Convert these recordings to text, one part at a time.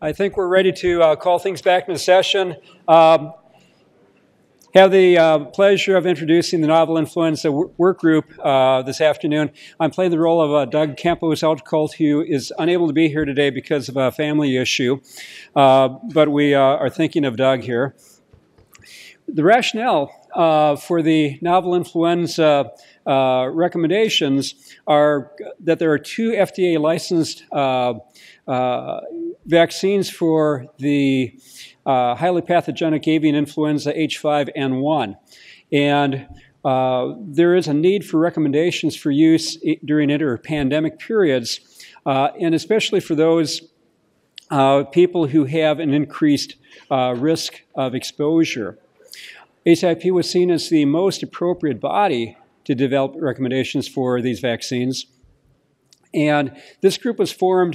I think we're ready to call things back into session. Have the pleasure of introducing the novel influenza work group this afternoon. I'm playing the role of Doug Kemp, who is out cold, who is unable to be here today because of a family issue, but we are thinking of Doug here. The rationale for the novel influenza recommendations are that there are two FDA-licensed vaccines for the highly pathogenic avian influenza H5N1. And there is a need for recommendations for use during inter-pandemic periods, and especially for those people who have an increased risk of exposure. ACIP was seen as the most appropriate body to develop recommendations for these vaccines. And this group was formed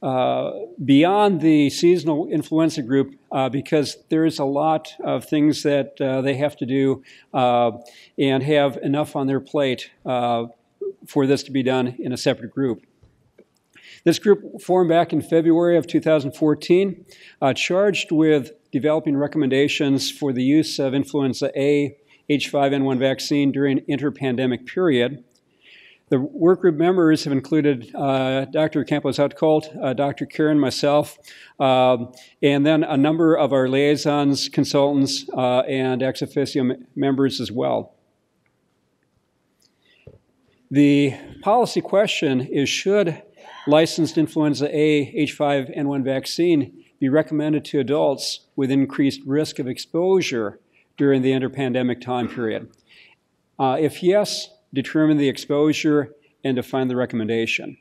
beyond the seasonal influenza group because there is a lot of things that they have to do and have enough on their plate for this to be done in a separate group. This group formed back in February of 2014, charged with developing recommendations for the use of influenza A H5N1 vaccine during inter-pandemic period. The workgroup members have included Dr. Campos Outcolt, Dr. Karen, myself, and then a number of our liaisons, consultants, and ex officio members as well. The policy question is, should licensed influenza A H5N1 vaccine be recommended to adults with increased risk of exposure during the inter-pandemic time period? If yes, determine the exposure, and define the recommendation.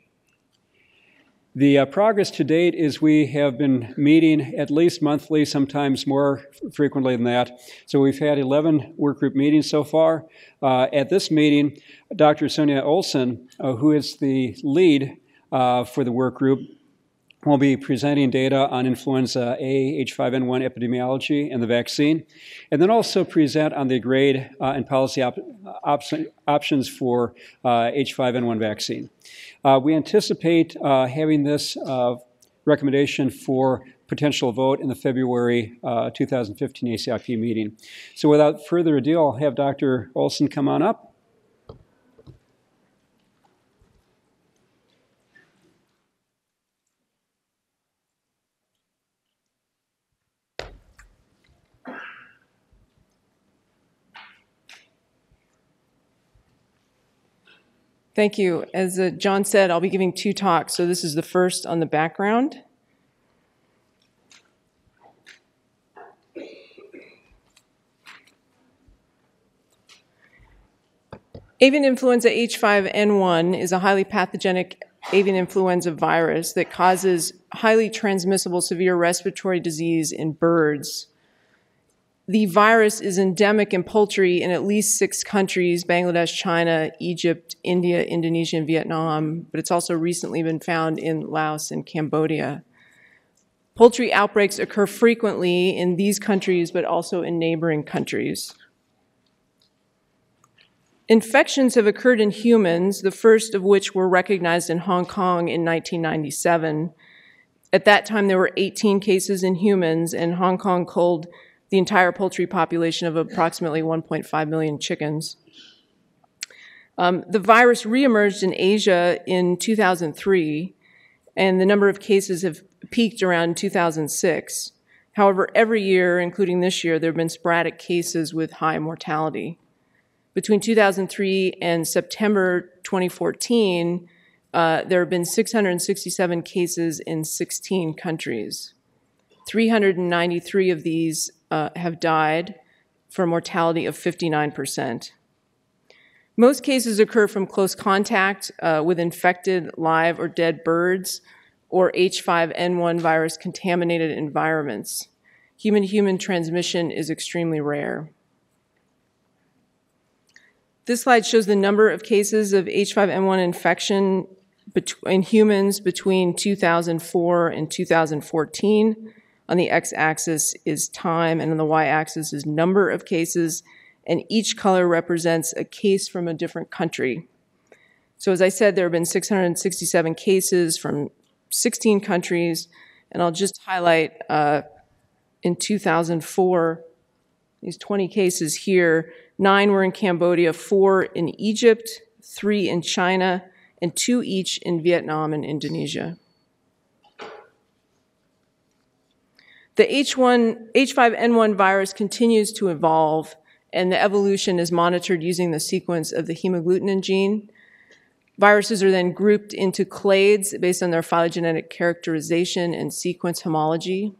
The progress to date is we have been meeting at least monthly, sometimes more frequently than that. So we've had 11 workgroup meetings so far. At this meeting, Dr. Sonia Olson, who is the lead for the workgroup, we'll be presenting data on influenza A, H5N1 epidemiology and the vaccine, and then also present on the grade and policy options for H5N1 vaccine. We anticipate having this recommendation for potential vote in the February 2015 ACIP meeting. So without further ado, I'll have Dr. Olson come on up. Thank you. As John said, I'll be giving two talks, so this is the first on the background. Avian influenza H5N1 is a highly pathogenic avian influenza virus that causes highly transmissible severe respiratory disease in birds. The virus is endemic in poultry in at least 6 countries: Bangladesh, China, Egypt, India, Indonesia, and Vietnam, but it's also recently been found in Laos and Cambodia. Poultry outbreaks occur frequently in these countries, but also in neighboring countries. Infections have occurred in humans, the first of which were recognized in Hong Kong in 1997. At that time, there were 18 cases in humans, and Hong Kong culled the entire poultry population of approximately 1.5 million chickens. The virus reemerged in Asia in 2003, and the number of cases have peaked around 2006. However, every year, including this year, there have been sporadic cases with high mortality. Between 2003 and September 2014, there have been 667 cases in 16 countries. 393 of these have died for a mortality of 59%. Most cases occur from close contact with infected live or dead birds or H5N1 virus contaminated environments. Human-to-human transmission is extremely rare. This slide shows the number of cases of H5N1 infection in humans between 2004 and 2014. On the x-axis is time, and on the y-axis is number of cases, and each color represents a case from a different country. So as I said, there have been 667 cases from 16 countries, And I'll just highlight in 2004, these 20 cases here, 9 were in Cambodia, 4 in Egypt, 3 in China, and 2 each in Vietnam and Indonesia. The H5N1 virus continues to evolve, and the evolution is monitored using the sequence of the hemagglutinin gene. Viruses are then grouped into clades based on their phylogenetic characterization and sequence homology.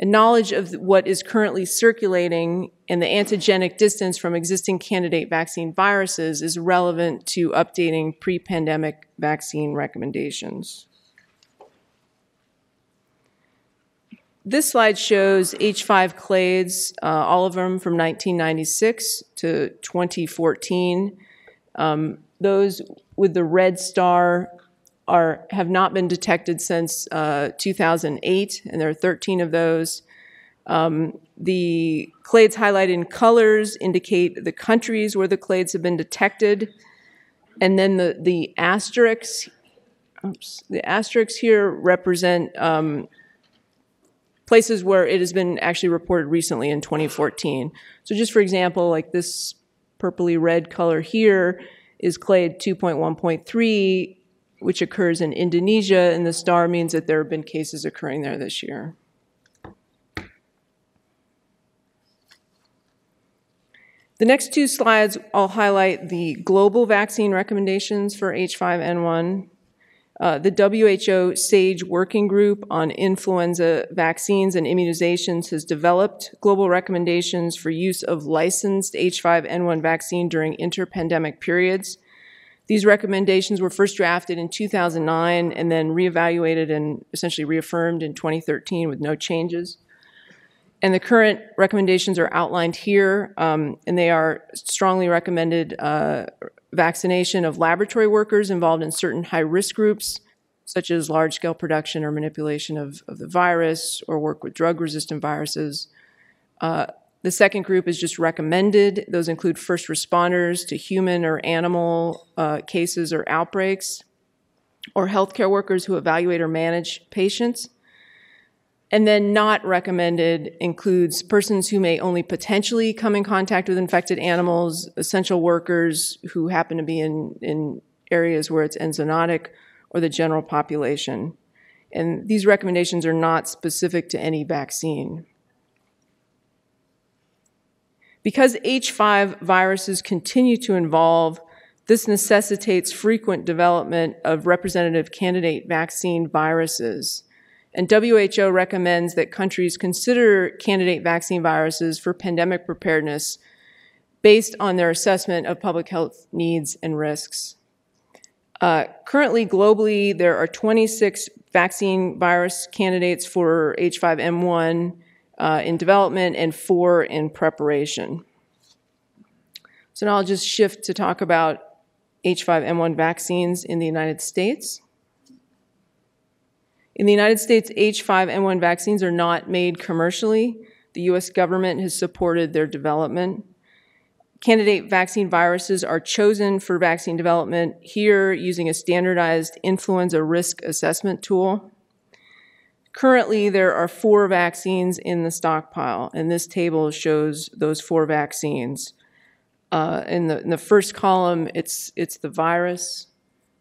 And knowledge of what is currently circulating and the antigenic distance from existing candidate vaccine viruses is relevant to updating pre-pandemic vaccine recommendations. This slide shows H5 clades, all of them from 1996 to 2014. Those with the red star have not been detected since 2008, and there are 13 of those. The clades highlighted in colors indicate the countries where the clades have been detected, and then the asterisks. Oops, the asterisks here represent places where it has been actually reported recently in 2014. So just for example, like this purpley red color here is clade 2.1.3, which occurs in Indonesia, and the star means that there have been cases occurring there this year. The next 2 slides, I'll highlight the global vaccine recommendations for H5N1. The WHO SAGE Working Group on Influenza Vaccines and Immunizations has developed global recommendations for use of licensed H5N1 vaccine during interpandemic periods. These recommendations were first drafted in 2009 and then reevaluated and essentially reaffirmed in 2013 with no changes. And the current recommendations are outlined here, and they are strongly recommended vaccination of laboratory workers involved in certain high-risk groups, such as large-scale production or manipulation of the virus or work with drug-resistant viruses. The second group is just recommended. Those include first responders to human or animal cases or outbreaks, or healthcare workers who evaluate or manage patients. And then not recommended includes persons who may only potentially come in contact with infected animals, essential workers who happen to be in areas where it's enzoonotic, or the general population. And these recommendations are not specific to any vaccine. Because H5 viruses continue to evolve, this necessitates frequent development of representative candidate vaccine viruses. And WHO recommends that countries consider candidate vaccine viruses for pandemic preparedness based on their assessment of public health needs and risks. Currently, globally, there are 26 vaccine virus candidates for H5N1 in development and 4 in preparation. So now I'll just shift to talk about H5N1 vaccines in the United States. In the United States, H5N1 vaccines are not made commercially. The US government has supported their development. Candidate vaccine viruses are chosen for vaccine development here using a standardized influenza risk assessment tool. Currently, there are 4 vaccines in the stockpile, and this table shows those 4 vaccines. In the first column, it's the virus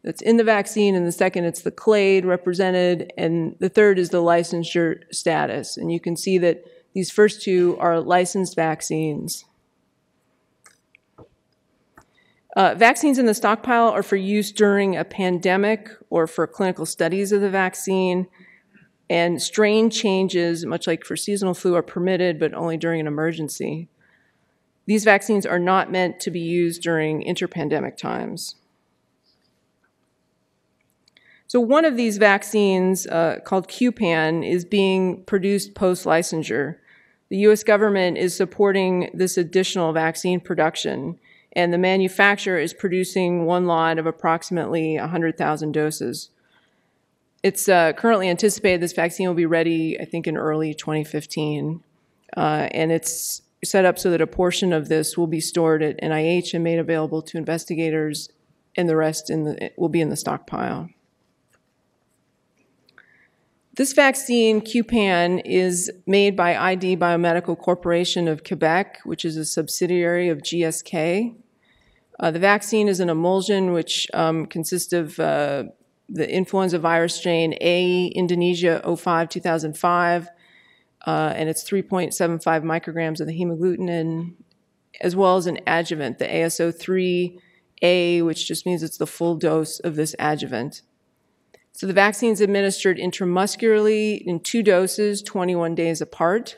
that's in the vaccine, and the second it's the clade represented, and the third is the licensure status. And you can see that these first 2 are licensed vaccines. Vaccines in the stockpile are for use during a pandemic or for clinical studies of the vaccine, and strain changes, much like for seasonal flu, are permitted but only during an emergency. These vaccines are not meant to be used during interpandemic times. So one of these vaccines, called QPAN, is being produced post-licensure. The US government is supporting this additional vaccine production, and the manufacturer is producing 1 lot of approximately 100,000 doses. It's currently anticipated this vaccine will be ready, I think, in early 2015, and it's set up so that a portion of this will be stored at NIH and made available to investigators, and the rest will be in the stockpile. This vaccine, QPAN, is made by ID Biomedical Corporation of Quebec, which is a subsidiary of GSK. The vaccine is an emulsion which consists of the influenza virus strain A, Indonesia 05-2005, and it's 3.75 micrograms of the hemagglutinin, as well as an adjuvant, the ASO3 A, which just means it's the full dose of this adjuvant. So the vaccine is administered intramuscularly in 2 doses, 21 days apart.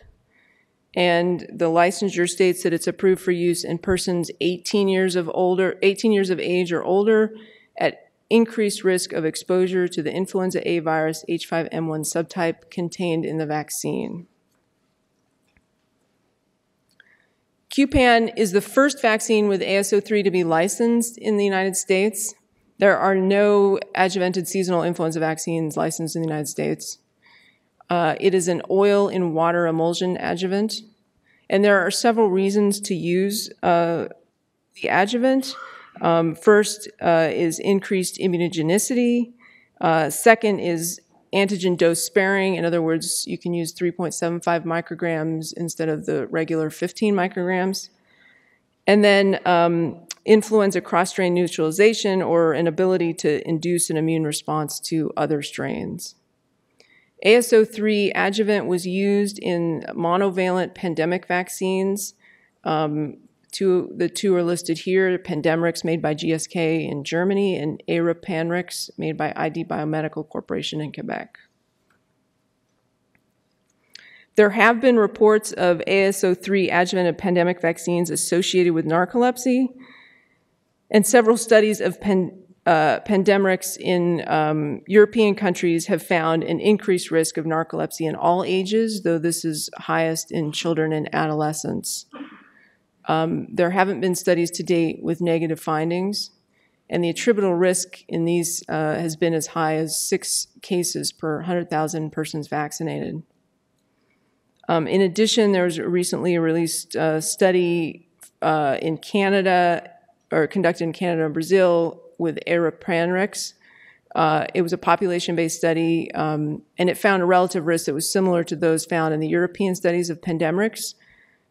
And the licensure states that it's approved for use in persons 18 years of age or older at increased risk of exposure to the influenza A virus H5N1 subtype contained in the vaccine. QPAN is the first vaccine with ASO3 to be licensed in the United States. There are no adjuvanted seasonal influenza vaccines licensed in the United States. It is an oil in water emulsion adjuvant. And there are several reasons to use the adjuvant. First is increased immunogenicity. Second is antigen dose sparing. In other words, you can use 3.75 micrograms instead of the regular 15 micrograms. And then influenza cross-strain neutralization, or an ability to induce an immune response to other strains. ASO3 adjuvant was used in monovalent pandemic vaccines. The two are listed here, Pandemrix made by GSK in Germany and Arepanrix made by ID Biomedical Corporation in Quebec. There have been reports of ASO3 adjuvanted pandemic vaccines associated with narcolepsy, and several studies of Pandemrix in European countries have found an increased risk of narcolepsy in all ages, though this is highest in children and adolescents. There haven't been studies to date with negative findings, and the attributable risk in these has been as high as 6 cases per 100,000 persons vaccinated. In addition, there was a recently released study in Canada, or conducted in Canada and Brazil with Arepanrix. It was a population-based study, and it found a relative risk that was similar to those found in the European studies of Pandemrix.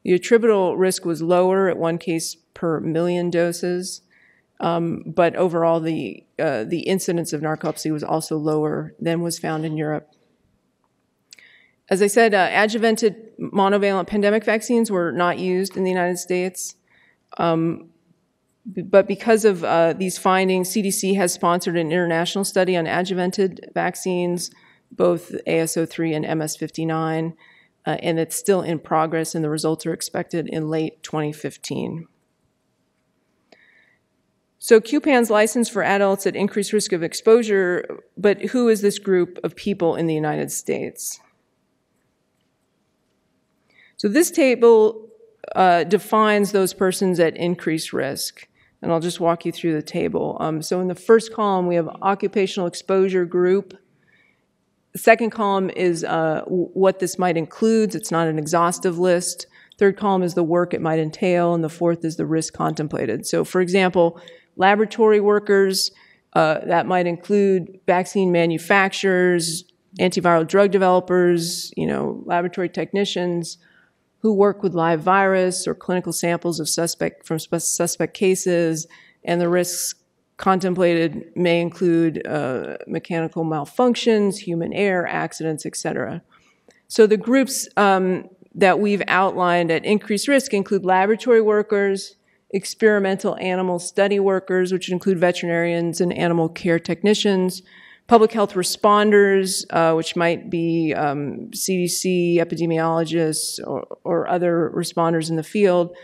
The attributable risk was lower at 1 case per million doses, but overall the incidence of narcolepsy was also lower than was found in Europe. As I said, adjuvanted monovalent pandemic vaccines were not used in the United States. But because of these findings, CDC has sponsored an international study on adjuvanted vaccines, both ASO3 and MS59, and it's still in progress, and the results are expected in late 2015. So QPAN's licensed for adults at increased risk of exposure, but who is this group of people in the United States? So this table defines those persons at increased risk. And I'll just walk you through the table. So in the first column, we have occupational exposure group. The second column is what this might include. It's not an exhaustive list. Third column is the work it might entail. And the fourth is the risk contemplated. So for example, laboratory workers, that might include vaccine manufacturers, antiviral drug developers, laboratory technicians, who work with live virus or clinical samples of suspect cases, and the risks contemplated may include mechanical malfunctions, human error, accidents, etc. So the groups that we've outlined at increased risk include laboratory workers, experimental animal study workers, which include veterinarians and animal care technicians, public health responders, which might be CDC, epidemiologists, or other responders in the field,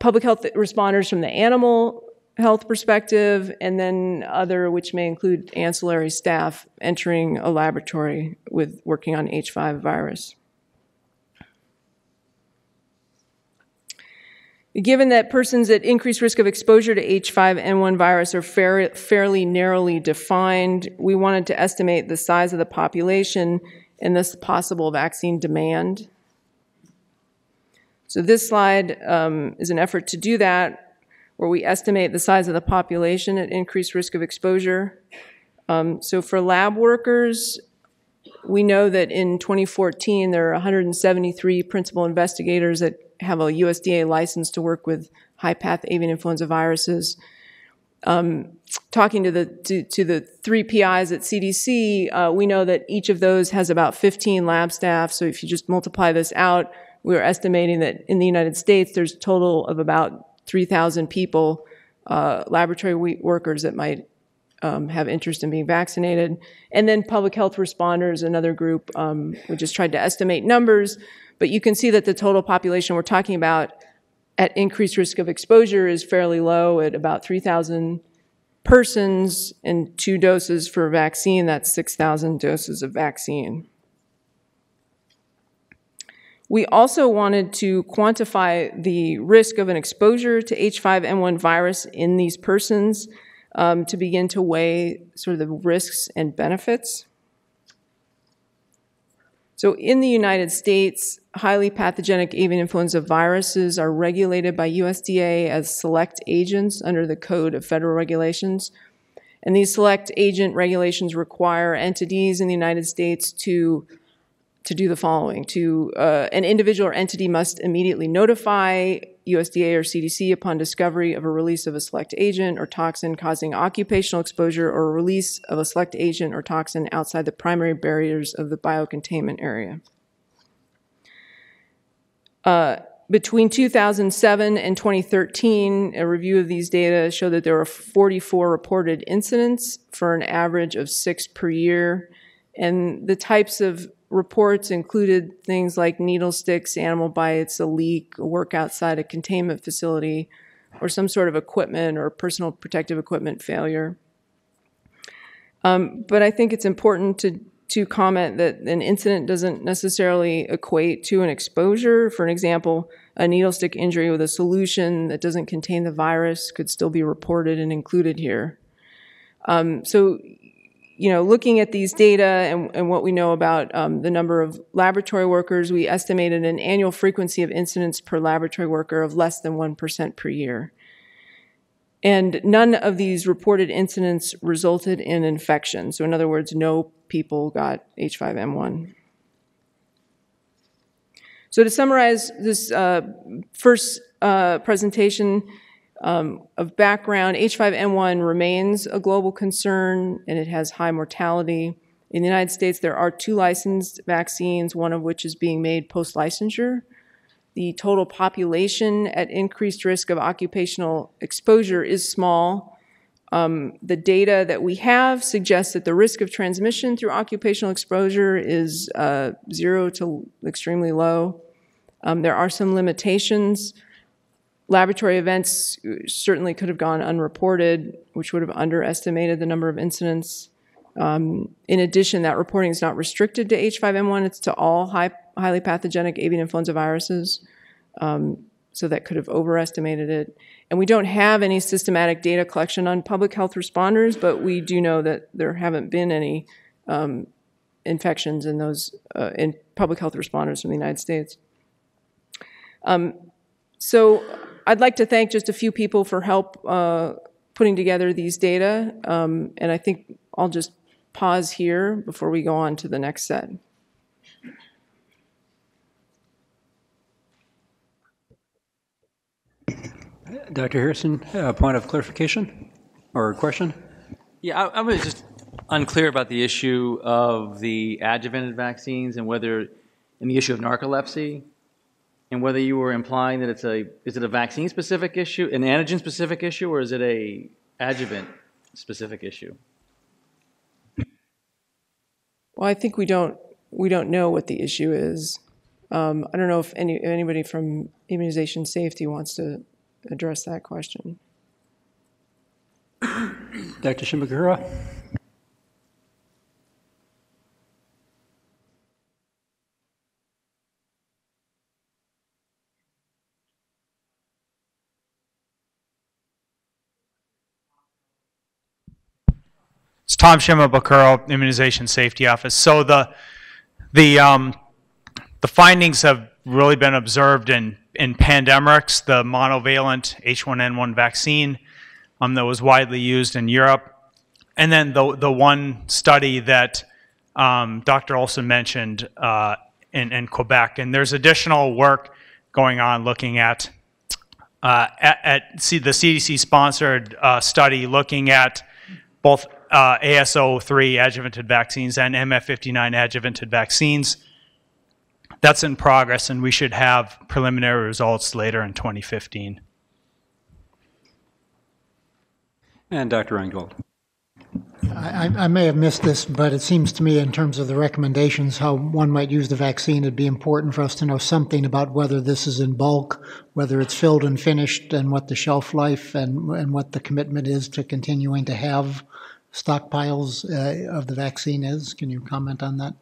public health responders from the animal health perspective, and then other, which may include ancillary staff entering a laboratory with working on H5 virus. Given that persons at increased risk of exposure to H5N1 virus are fairly narrowly defined, we wanted to estimate the size of the population and this possible vaccine demand. So this slide is an effort to do that, where we estimate the size of the population at increased risk of exposure. So for lab workers, We know that in 2014, there are 173 principal investigators that have a USDA license to work with high-path avian influenza viruses. Talking to the three PIs at CDC, we know that each of those has about 15 lab staff. So if you just multiply this out, we're estimating that in the United States, there's a total of about 3,000 people, laboratory workers that might have interest in being vaccinated. And then public health responders, another group. We just tried to estimate numbers, but you can see that the total population we're talking about at increased risk of exposure is fairly low at about 3,000 persons, and 2 doses for a vaccine, that's 6,000 doses of vaccine. We also wanted to quantify the risk of an exposure to H5N1 virus in these persons, to begin to weigh sort of the risks and benefits. So in the United States, highly pathogenic avian influenza viruses are regulated by USDA as select agents under the Code of Federal Regulations. And these select agent regulations require entities in the United States to do the following. An individual or entity must immediately notify USDA or CDC upon discovery of a release of a select agent or toxin causing occupational exposure, or a release of a select agent or toxin outside the primary barriers of the biocontainment area. Between 2007 and 2013, a review of these data showed that there were 44 reported incidents for an average of 6 per year. And the types of reports included things like needle sticks, animal bites, a leak, a work outside a containment facility, or some sort of equipment or personal protective equipment failure. But I think it's important to comment that an incident doesn't necessarily equate to an exposure. For an example, a needle stick injury with a solution that doesn't contain the virus could still be reported and included here. So, you know, looking at these data and what we know about the number of laboratory workers, we estimated an annual frequency of incidents per laboratory worker of less than 1% per year. And none of these reported incidents resulted in infection. So in other words, no people got H5N1. So to summarize this first presentation, of background, H5N1 remains a global concern, and it has high mortality. In the United States, there are 2 licensed vaccines, one of which is being made post-licensure. The total population at increased risk of occupational exposure is small. The data that we have suggests that the risk of transmission through occupational exposure is 0 to extremely low. There are some limitations. Laboratory events certainly could have gone unreported, which would have underestimated the number of incidents. In addition, that reporting is not restricted to H5N1. It's to all highly pathogenic avian influenza viruses. So that could have overestimated it. And we don't have any systematic data collection on public health responders, but we do know that there haven't been any infections in those in public health responders from the United States. So I'd like to thank just a few people for help putting together these data, and I think I'll just pause here before we go on to the next set. Dr. Harrison, a point of clarification or a question? Yeah, I was just unclear about the issue of the adjuvanted vaccines and whether, in the issue of narcolepsy, and whether you were implying that is it a vaccine-specific issue, an antigen-specific issue, or is it a adjuvant-specific issue? Well, I think we don't know what the issue is. I don't know if anybody from immunization safety wants to address that question. Dr. Shimabukuro. It's Tom Shimabukuro, Immunization Safety Office. So the findings have really been observed in Pandemrix, the monovalent H1N1 vaccine that was widely used in Europe, and then the one study that Dr. Olson mentioned in Quebec, and there's additional work going on looking at the CDC-sponsored study looking at both ASO3 adjuvanted vaccines and MF59 adjuvanted vaccines. That's in progress, and we should have preliminary results later in 2015. And Dr. Reingold. I may have missed this, but it seems to me in terms of the recommendations how one might use the vaccine, it'd be important for us to know something about whether this is in bulk, whether it's filled and finished, and what the shelf life and what the commitment is to continuing to have stockpiles of the vaccine is. Can you comment on that?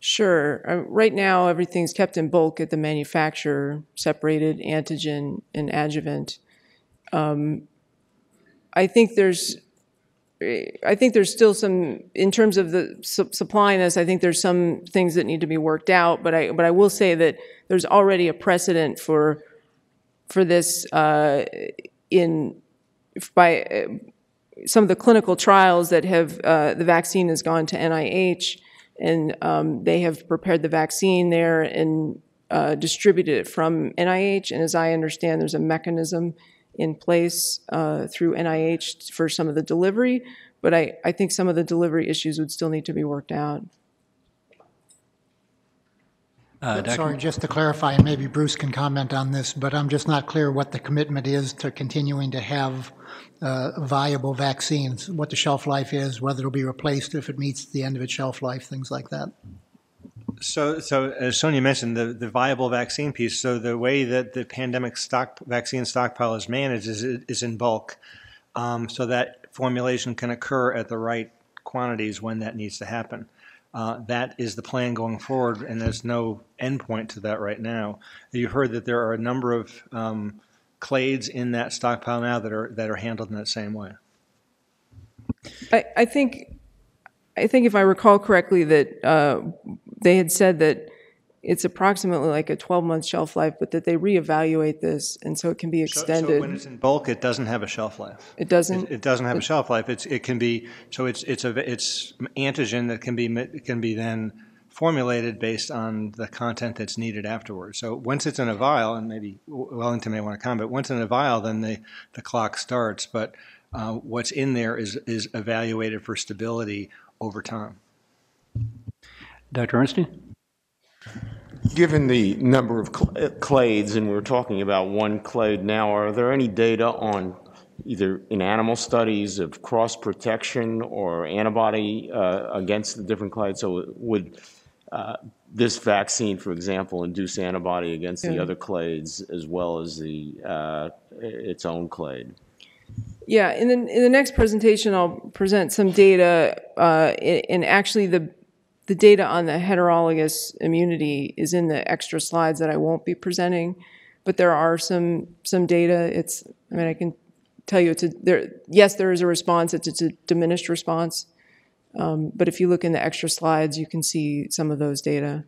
Sure. Right now, everything's kept in bulk at the manufacturer, separated antigen and adjuvant. I think there's still some, in terms of the supplying this, I think there's some things that need to be worked out, but I will say that there's already a precedent for this by some of the clinical trials that have, the vaccine has gone to NIH, and they have prepared the vaccine there and distributed it from NIH, and as I understand, there's a mechanism in place through NIH for some of the delivery, but I think some of the delivery issues would still need to be worked out. Sorry, just to clarify, and maybe Bruce can comment on this, but I'm just not clear what the commitment is to continuing to have viable vaccines, what the shelf life is, whether it'll be replaced if it meets the end of its shelf life, things like that. So as Sonia mentioned, the viable vaccine piece, so the way that the pandemic vaccine stockpile is managed is in bulk, so that formulation can occur at the right quantities when that needs to happen. That is the plan going forward, and there's no endpoint to that right now. You heard that there are a number of clades in that stockpile now that are handled in that same way. I think if I recall correctly that they had said that it's approximately like a 12-month shelf life, but that they reevaluate this, and so it can be extended. So when it's in bulk, it doesn't have a shelf life. It doesn't. It doesn't have a shelf life. It's antigen that can be then formulated based on the content that's needed afterwards. So once it's in a vial, and maybe Wellington may want to comment. Once in a vial, then the clock starts. But what's in there is evaluated for stability over time. Dr. Ornstein? Given the number of clades, and we're talking about one clade now, are there any data on either in animal studies of cross-protection or antibody against the different clades? So would this vaccine, for example, induce antibody against the other clades as well as its own clade? Yeah, in the next presentation, I'll present some data, and actually the data on the heterologous immunity is in the extra slides that I won't be presenting, but there are some data. It's, I mean, I can tell you, yes, there is a response. It's a diminished response, but if you look in the extra slides, you can see some of those data.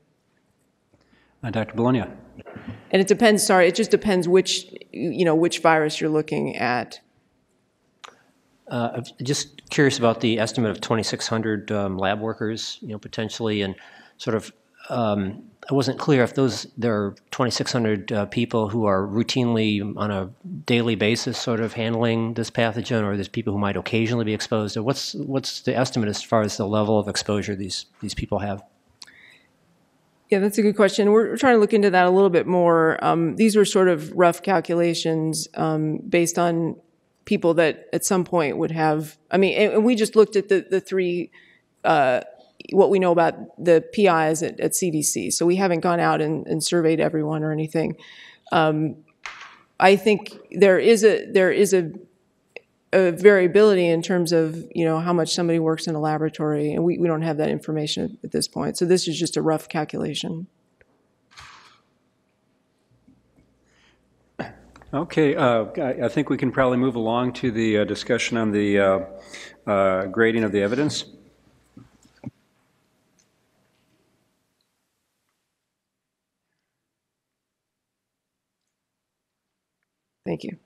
Dr. Bologna. And it depends. Sorry, it just depends which virus you're looking at. Just curious about the estimate of 2,600 lab workers, potentially, and sort of, I wasn't clear if there are 2,600 people who are routinely on a daily basis sort of handling this pathogen, or there's people who might occasionally be exposed. Or what's the estimate as far as the level of exposure these people have? Yeah, that's a good question. We're trying to look into that a little bit more. These were sort of rough calculations based on people that at some point would have, and we just looked at the three, what we know about the PIs at CDC. So we haven't gone out and surveyed everyone or anything. I think there is a variability in terms of, how much somebody works in a laboratory, and we don't have that information at this point. So this is just a rough calculation. Okay, I think we can probably move along to the discussion on the grading of the evidence. Thank you.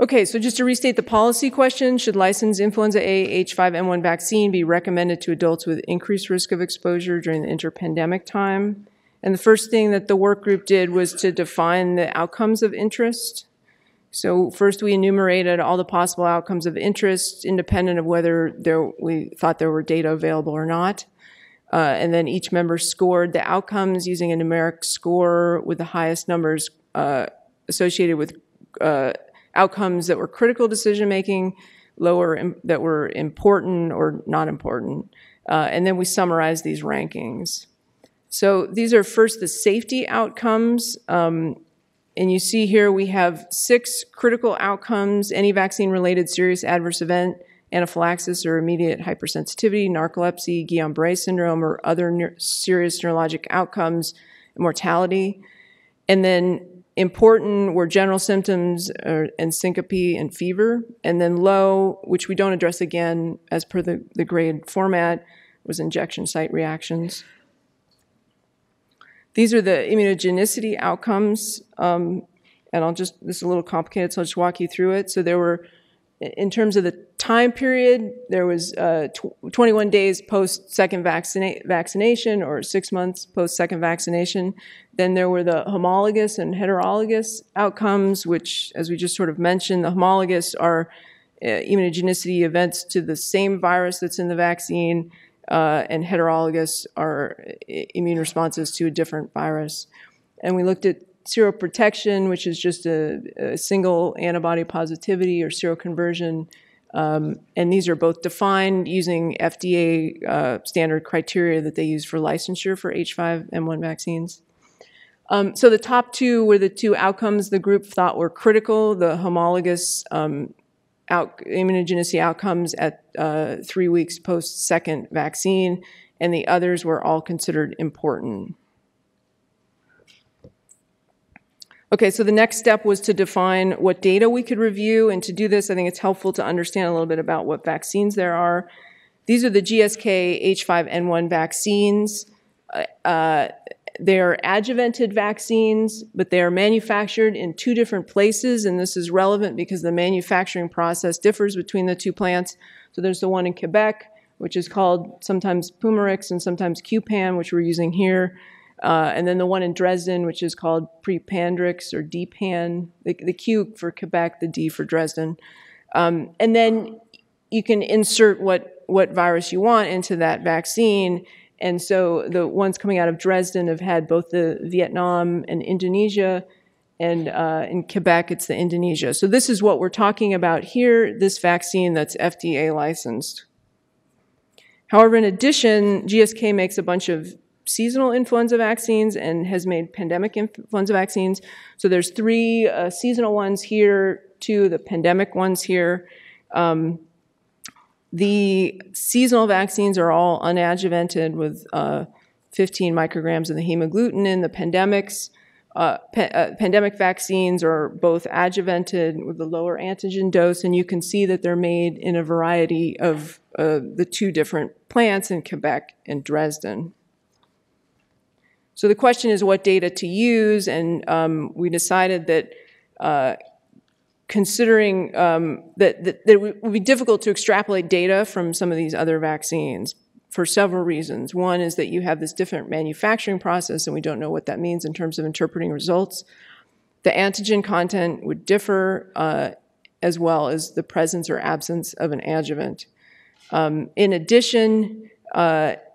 Okay, so just to restate the policy question, should licensed influenza A H5N1 vaccine be recommended to adults with increased risk of exposure during the interpandemic time? And the first thing that the work group did was to define the outcomes of interest. So first we enumerated all the possible outcomes of interest, independent of whether we thought there were data available or not. And then each member scored the outcomes using a numeric score with the highest numbers associated with outcomes that were critical decision-making, lower that were important or not important. And then we summarized these rankings. So these are first the safety outcomes. And you see here we have 6 critical outcomes: any vaccine-related serious adverse event, anaphylaxis or immediate hypersensitivity, narcolepsy, Guillain-Barré syndrome, or other serious neurologic outcomes, mortality. And then important were general symptoms and syncope and fever. And then low, which we don't address again as per the grade format, was injection site reactions. These are the immunogenicity outcomes, and I'll just, this is a little complicated, so I'll just walk you through it. So there were, in terms of the time period, there was 21 days post-second vaccination or 6 months post-second vaccination. Then there were the homologous and heterologous outcomes, which, as we just sort of mentioned, the homologous are immunogenicity events to the same virus that's in the vaccine, and heterologous are immune responses to a different virus. And we looked at seroprotection, which is just a single antibody positivity or seroconversion. And these are both defined using FDA standard criteria that they use for licensure for H5N1 vaccines. So the top 2 were the 2 outcomes the group thought were critical, the homologous immunogenicity outcomes at 3 weeks post-second vaccine, and the others were all considered important. Okay, so the next step was to define what data we could review, and to do this, I think it's helpful to understand a little bit about what vaccines there are. These are the GSK H5N1 vaccines. They are adjuvanted vaccines, but they are manufactured in 2 different places, and this is relevant because the manufacturing process differs between the 2 plants. So there's the one in Quebec, which is called sometimes Pandemrix and sometimes QPAN, which we're using here, and then the one in Dresden, which is called Prepandrix or DPAN, the Q for Quebec, the D for Dresden. And then you can insert what virus you want into that vaccine. And so the ones coming out of Dresden have had both the Vietnam and Indonesia, and in Quebec, it's the Indonesia. So this is what we're talking about here, this vaccine that's FDA licensed. However, in addition, GSK makes a bunch of seasonal influenza vaccines and has made pandemic influenza vaccines. So there's 3 seasonal ones here, 2 the pandemic ones here. The seasonal vaccines are all unadjuvanted with 15 micrograms of the hemagglutinin. The pandemics, pandemic vaccines are both adjuvanted with the lower antigen dose, and you can see that they're made in a variety of the 2 different plants in Quebec and Dresden. So the question is what data to use, and we decided that considering that it would be difficult to extrapolate data from some of these other vaccines for several reasons. One is that you have this different manufacturing process, and we don't know what that means in terms of interpreting results. The antigen content would differ, as well as the presence or absence of an adjuvant. In addition,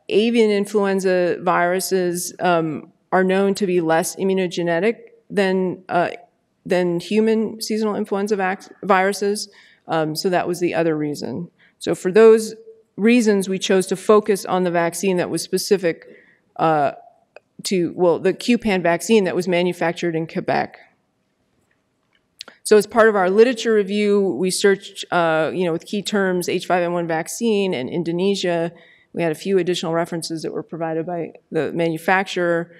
avian influenza viruses are known to be less immunogenic than human seasonal influenza viruses, so that was the other reason. So for those reasons, we chose to focus on the vaccine that was specific the QPAN vaccine that was manufactured in Quebec. So as part of our literature review, we searched, with key terms, H5N1 vaccine and Indonesia. We had a few additional references that were provided by the manufacturer.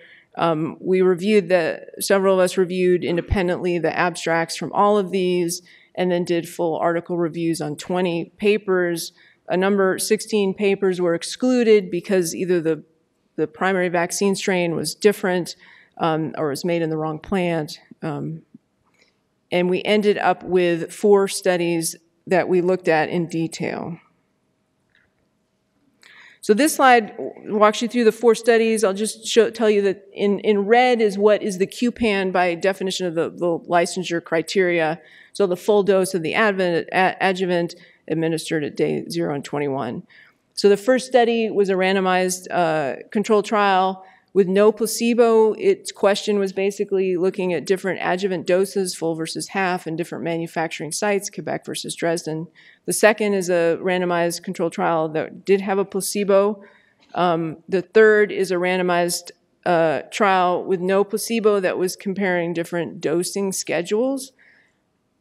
We reviewed several of us reviewed independently the abstracts from all of these, and then did full article reviews on 20 papers. 16 papers were excluded because either the primary vaccine strain was different or was made in the wrong plant. and we ended up with 4 studies that we looked at in detail. So this slide walks you through the 4 studies. I'll just tell you that in red is what is the QPAN by definition of the licensure criteria. So the full dose of the adjuvant administered at day 0 and 21. So the first study was a randomized controlled trial with no placebo. Its question was basically looking at different adjuvant doses, full versus half, and different manufacturing sites, Quebec versus Dresden. The second is a randomized controlled trial that did have a placebo. The third is a randomized trial with no placebo that was comparing different dosing schedules.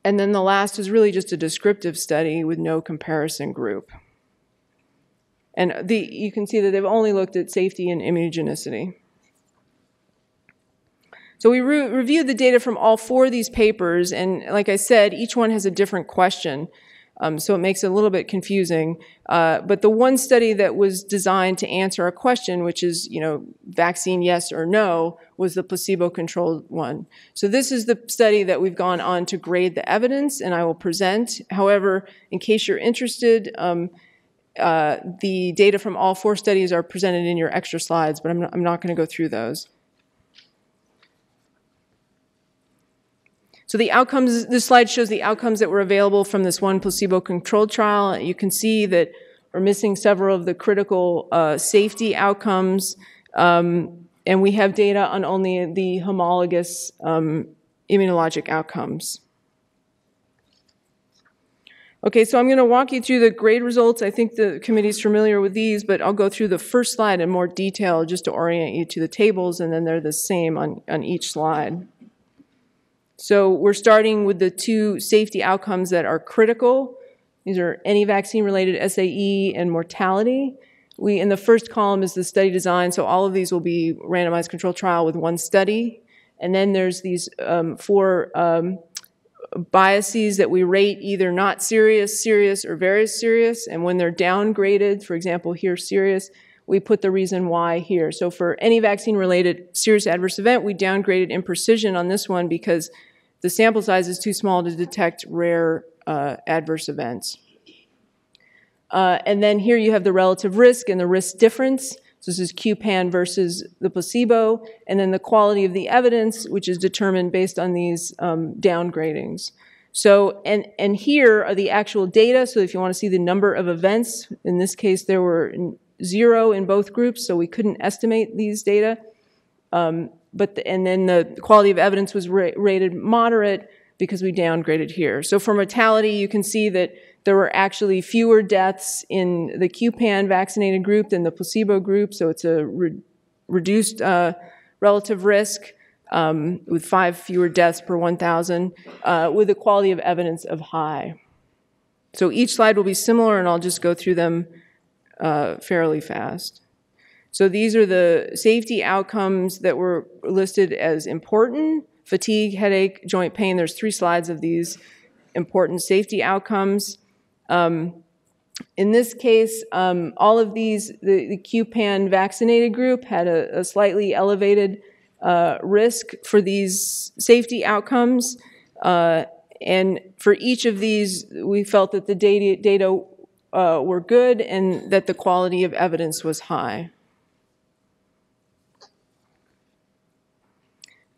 And then the last is really just a descriptive study with no comparison group. And you can see that they've only looked at safety and immunogenicity. So we reviewed the data from all 4 of these papers, and like I said, each one has a different question. So it makes it a little bit confusing. But the one study that was designed to answer a question, which is, you know, vaccine yes or no, was the placebo-controlled one. So this is the study that we've gone on to grade the evidence, and I will present. However, in case you're interested, the data from all 4 studies are presented in your extra slides, but I'm not going to go through those. So the outcomes, this slide shows the outcomes that were available from this one placebo-controlled trial. You can see that we're missing several of the critical safety outcomes, and we have data on only the homologous immunologic outcomes. Okay, so I'm going to walk you through the grade results. I think the committee's familiar with these, but I'll go through the first slide in more detail just to orient you to the tables, and then they're the same on each slide. So we're starting with the 2 safety outcomes that are critical. These are any vaccine-related SAE and mortality. In the first column is the study design, so all of these will be randomized controlled trial with 1 study. And then there's these 4 biases that we rate either not serious, serious, or very serious. And when they're downgraded, for example, here serious, we put the reason why here. So for any vaccine-related serious adverse event, we downgraded imprecision on this one because the sample size is too small to detect rare adverse events. And then here you have the relative risk and the risk difference. So this is QPAN versus the placebo. And then the quality of the evidence, which is determined based on these downgradings. So, and here are the actual data. So if you want to see the number of events, in this case there were 0 in both groups, so we couldn't estimate these data. And then the quality of evidence was rated moderate because we downgraded here. So for mortality, you can see that there were actually fewer deaths in the QPAN vaccinated group than the placebo group, so it's a reduced relative risk with 5 fewer deaths per 1,000 with a quality of evidence of high. So each slide will be similar, and I'll just go through them fairly fast. So these are the safety outcomes that were listed as important: fatigue, headache, joint pain. There's 3 slides of these important safety outcomes. In this case, all of these, the QPAN vaccinated group had a slightly elevated risk for these safety outcomes. And for each of these, we felt that the data were good and that the quality of evidence was high.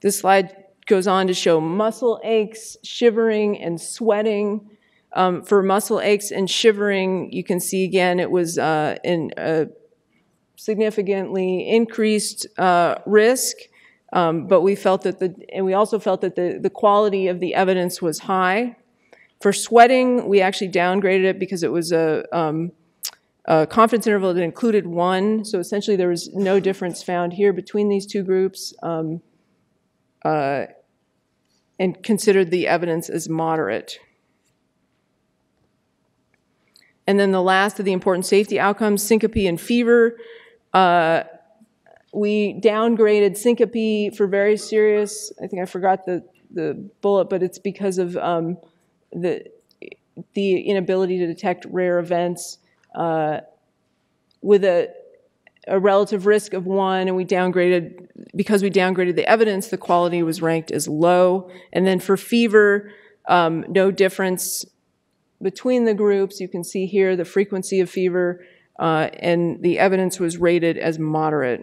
This slide goes on to show muscle aches, shivering, and sweating. For muscle aches and shivering, you can see again it was significantly increased risk, but we felt that the quality of the evidence was high. For sweating, we actually downgraded it because it was a confidence interval that included 1. So essentially there was no difference found here between these 2 groups and considered the evidence as moderate. And then the last of the important safety outcomes, syncope and fever. We downgraded syncope for very serious. I think I forgot the bullet, but it's because of the inability to detect rare events with a relative risk of 1, and we downgraded because we downgraded the evidence, the quality was ranked as low. And then for fever, no difference between the groups. You can see here the frequency of fever, and the evidence was rated as moderate.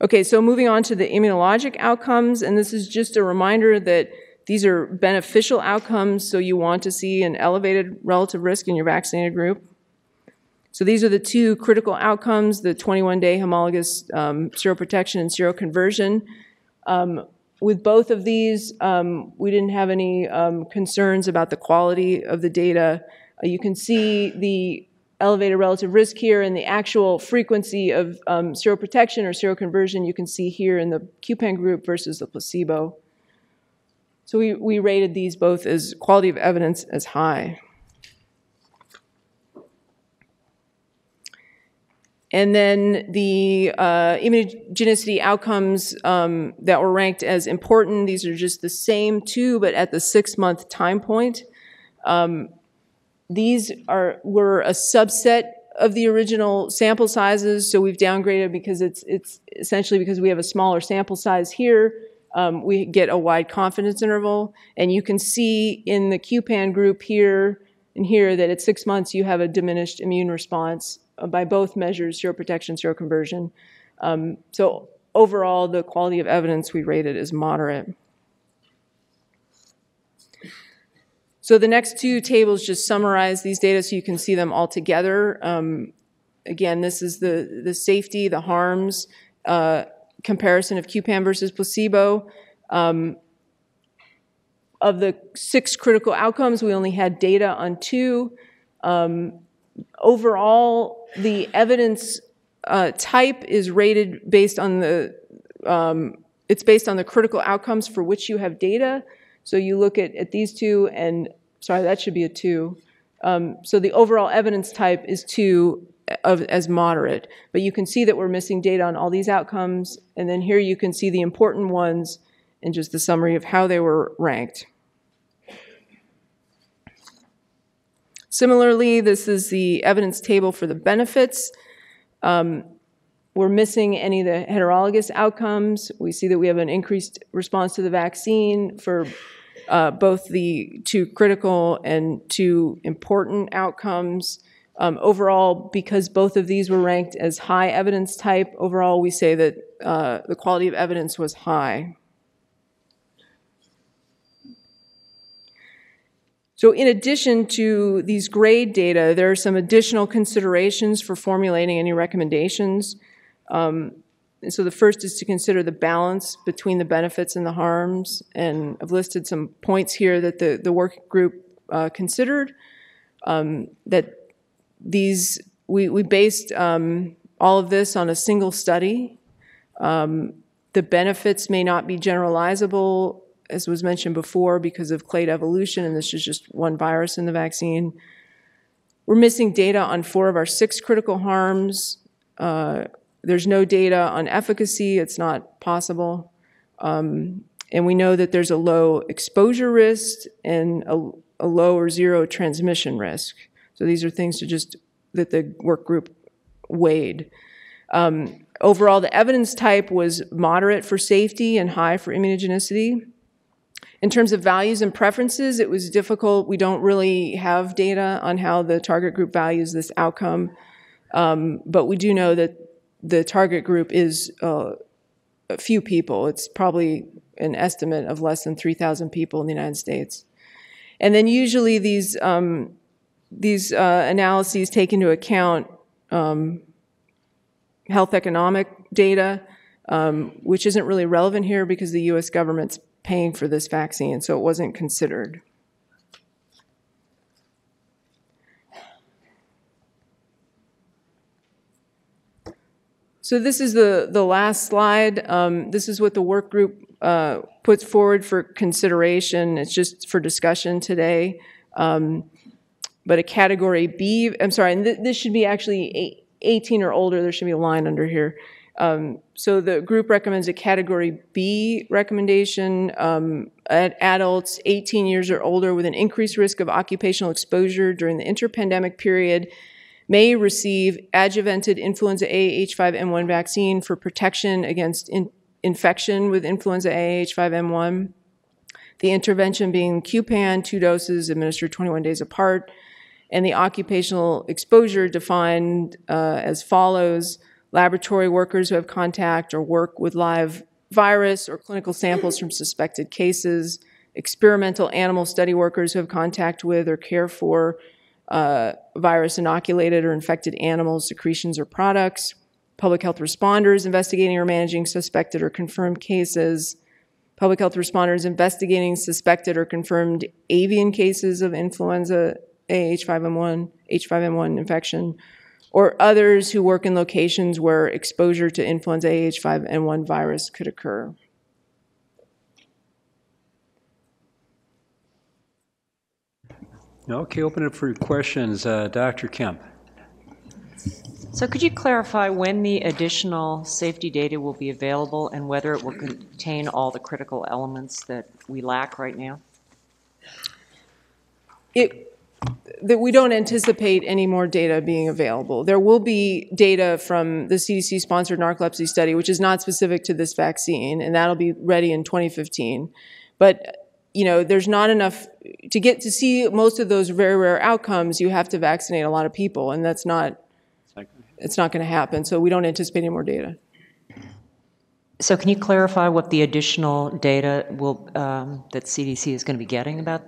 Okay, so moving on to the immunologic outcomes, and this is just a reminder that these are beneficial outcomes, so you want to see an elevated relative risk in your vaccinated group. So these are the two critical outcomes, the 21-day homologous seroprotection and seroconversion. With both of these, we didn't have any concerns about the quality of the data. You can see the elevated relative risk here and the actual frequency of seroprotection or seroconversion you can see here in the QPAN group versus the placebo. So we rated these both as quality of evidence as high. And then the immunogenicity outcomes that were ranked as important, these are just the same two, but at the 6-month time point. These were a subset of the original sample sizes, so we've downgraded because it's essentially because we have a smaller sample size here. We get a wide confidence interval, and you can see in the QPAN group here and here that at 6 months you have a diminished immune response by both measures, seroprotection, seroconversion. So overall, the quality of evidence we rated as moderate. So the next two tables just summarize these data so you can see them all together. Again, this is the safety, the harms, comparison of QPAN versus placebo. Of the 6 critical outcomes, we only had data on 2. Overall, the evidence type is rated based on the, it's based on the critical outcomes for which you have data. So you look at these two, and sorry, that should be a 2. So the overall evidence type is 2 as moderate. But you can see that we're missing data on all these outcomes. And then here you can see the important ones and just the summary of how they were ranked. Similarly, this is the evidence table for the benefits. We're missing any of the heterologous outcomes. We see that we have an increased response to the vaccine for both the 2 critical and 2 important outcomes. Overall, because both of these were ranked as high evidence type, overall we say that the quality of evidence was high. So in addition to these grade data, there are some additional considerations for formulating any recommendations. So the first is to consider the balance between the benefits and the harms, and I've listed some points here that the work group considered, that these, we based all of this on a single study. The benefits may not be generalizable, as was mentioned before, because of clade evolution, and this is just one virus in the vaccine. We're missing data on 4 of our 6 critical harms. There's no data on efficacy. It's not possible. And we know that there's a low exposure risk and a low or zero transmission risk. So these are things to just that the work group weighed. Overall, the evidence type was moderate for safety and high for immunogenicity. In terms of values and preferences, it was difficult. We don't really have data on how the target group values this outcome. But we do know that the target group is a few people. It's probably an estimate of less than 3,000 people in the United States. And then usually these analyses take into account health economic data, which isn't really relevant here because the US government's paying for this vaccine, so it wasn't considered. So this is the last slide. This is what the work group puts forward for consideration. It's just for discussion today. But a category B, I'm sorry, and this should be actually 18 or older. There should be a line under here. So the group recommends a category B recommendation at adults 18 years or older with an increased risk of occupational exposure during the interpandemic period may receive adjuvanted influenza A H5N1 vaccine for protection against infection with influenza A H5N1, the intervention being QPAN, 2 doses administered 21 days apart, and the occupational exposure defined as follows: laboratory workers who have contact or work with live virus or clinical samples from suspected cases, experimental animal study workers who have contact with or care for virus inoculated or infected animals, secretions, or products, public health responders investigating or managing suspected or confirmed cases, public health responders investigating suspected or confirmed avian cases of influenza A H5N1 infection, or others who work in locations where exposure to influenza A H5N1 virus could occur. Okay, open it for questions. Dr. Kemp. So could you clarify when the additional safety data will be available and whether it will contain all the critical elements that we lack right now? That we don't anticipate any more data being available. There will be data from the CDC-sponsored narcolepsy study, which is not specific to this vaccine, and that'll be ready in 2015. But, you know, there's not enough to get to see most of those very rare outcomes. You have to vaccinate a lot of people, and that's not, it's not going to happen. So we don't anticipate any more data. So can you clarify what the additional data will that CDC is going to be getting about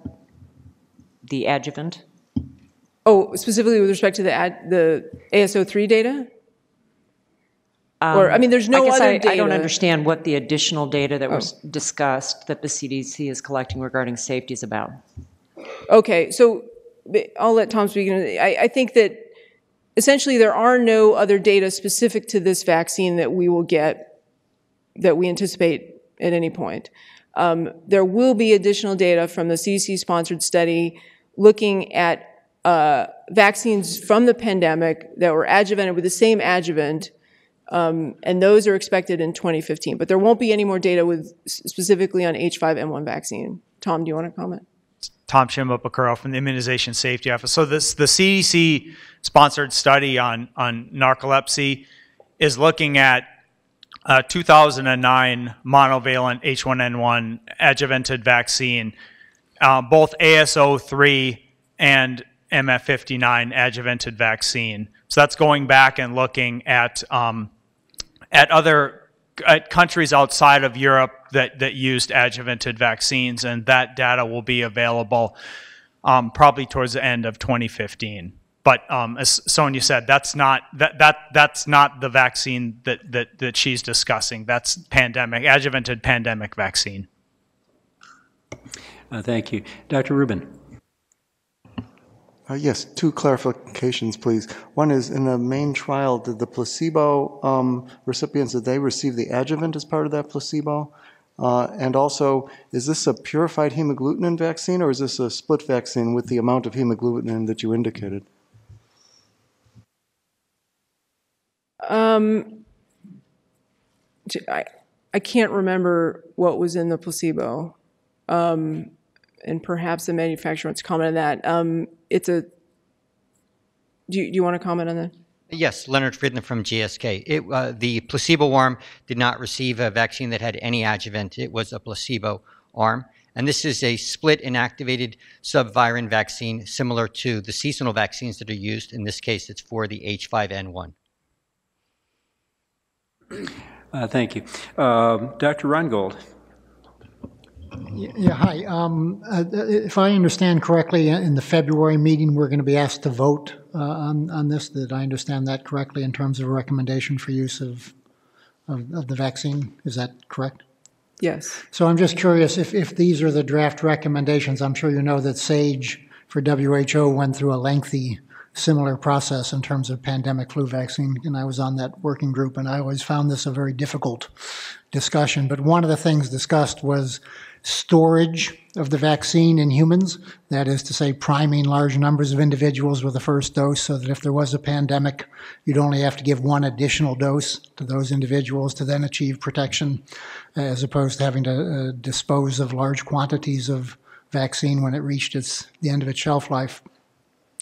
the adjuvant? Oh, specifically with respect to the ASO3 data? Or, I mean, there's no other data. I don't understand what the additional data that was discussed that the CDC is collecting regarding safety is about. Okay, so I'll let Tom speak. I think that essentially there are no other data specific to this vaccine that we will get, that we anticipate at any point. There will be additional data from the CDC-sponsored study looking at vaccines from the pandemic that were adjuvanted with the same adjuvant, and those are expected in 2015. But there won't be any more data with specifically on H5N1 vaccine. Tom, do you want to comment? Tom Shimabukuro from the Immunization Safety Office. So this, the CDC-sponsored study on narcolepsy is looking at 2009 monovalent H1N1 adjuvanted vaccine, both ASO3 and MF59 adjuvanted vaccine. So that's going back and looking at other countries outside of Europe that used adjuvanted vaccines, and that data will be available probably towards the end of 2015. But as Sonia said, that's not the vaccine that she's discussing. That's pandemic, adjuvanted pandemic vaccine. Thank you. Dr. Rubin. Yes, 2 clarifications, please. One is, in the main trial, did the placebo recipients, did they receive the adjuvant as part of that placebo? And also, is this a purified hemagglutinin vaccine, or is this a split vaccine with the amount of hemagglutinin that you indicated? I can't remember what was in the placebo, and perhaps the manufacturer wants to comment on that. Do you want to comment on that? Yes, Leonard Friedland from GSK. The placebo arm did not receive a vaccine that had any adjuvant. It was a placebo arm. And this is a split inactivated subvariant vaccine similar to the seasonal vaccines that are used. In this case, it's for the H5N1. Thank you. Dr. Reingold. Yeah, hi. If I understand correctly, in the February meeting, we're going to be asked to vote on this. Did I understand that correctly in terms of a recommendation for use of the vaccine? Is that correct? Yes. So I'm just curious if these are the draft recommendations. I'm sure you know that SAGE for WHO went through a lengthy similar process in terms of pandemic flu vaccine, and I was on that working group, and I always found this a very difficult discussion. But one of the things discussed was storage of the vaccine in humans, that is to say priming large numbers of individuals with the first dose so that if there was a pandemic, you'd only have to give one additional dose to those individuals to then achieve protection, as opposed to having to dispose of large quantities of vaccine when it reached the end of its shelf life.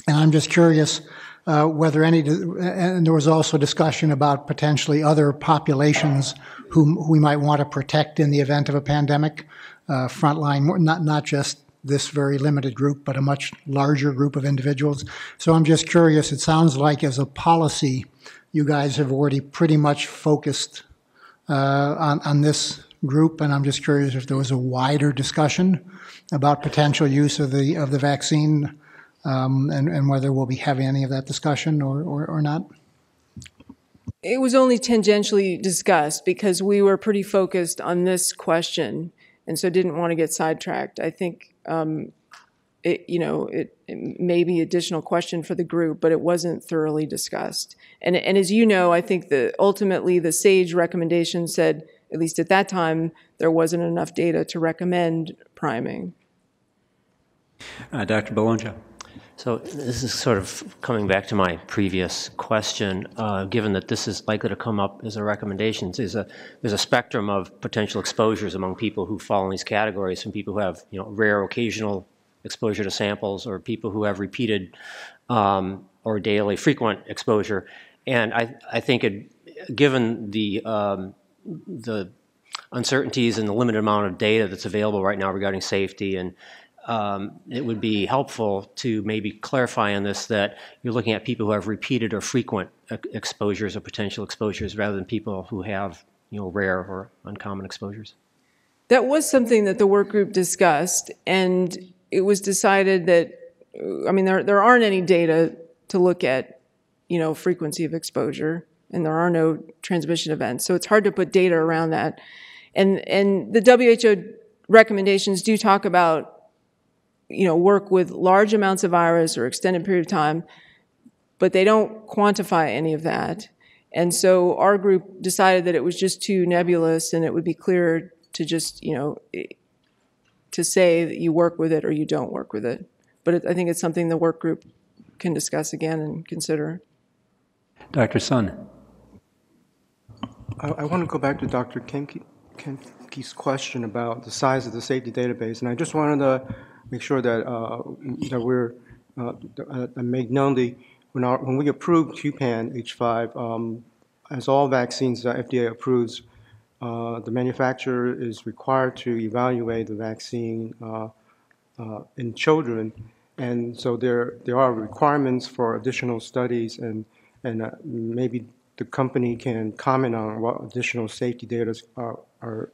And I'm just curious whether any, and there was also discussion about potentially other populations whom we might want to protect in the event of a pandemic, frontline, not just this very limited group, but a much larger group of individuals. So I'm just curious, it sounds like as a policy, you guys have already pretty much focused on this group, and I'm just curious if there was a wider discussion about potential use of the vaccine, and whether we'll be having any of that discussion or not. It was only tangentially discussed because we were pretty focused on this question, and so didn't want to get sidetracked. I think it may be an additional question for the group, but it wasn't thoroughly discussed. And as you know, I think that ultimately the SAGE recommendation said, at least at that time, there wasn't enough data to recommend priming. Dr. Bologna. So this is sort of coming back to my previous question, given that this is likely to come up as a recommendation, there's a spectrum of potential exposures among people who fall in these categories, from people who have rare occasional exposure to samples, or people who have repeated or daily frequent exposure. And I think it, given the uncertainties and the limited amount of data that's available right now regarding safety, and it would be helpful to maybe clarify on this that you're looking at people who have repeated or frequent exposures or potential exposures, rather than people who have rare or uncommon exposures. That was something that the work group discussed, and it was decided that, I mean, there aren't any data to look at, frequency of exposure, and there are no transmission events, so it's hard to put data around that. And the WHO recommendations do talk about work with large amounts of virus or extended period of time, but they don't quantify any of that. And so our group decided that it was just too nebulous, and it would be clearer to just, to say that you work with it or you don't work with it. But I think it's something the work group can discuss again and consider. Dr. Sun. I want to go back to Dr. Kempke's question about the size of the safety database, and I just wanted to make sure that make known that when we approved QPAN H5, as all vaccines that FDA approves, the manufacturer is required to evaluate the vaccine in children, and so there are requirements for additional studies, and maybe the company can comment on what additional safety data are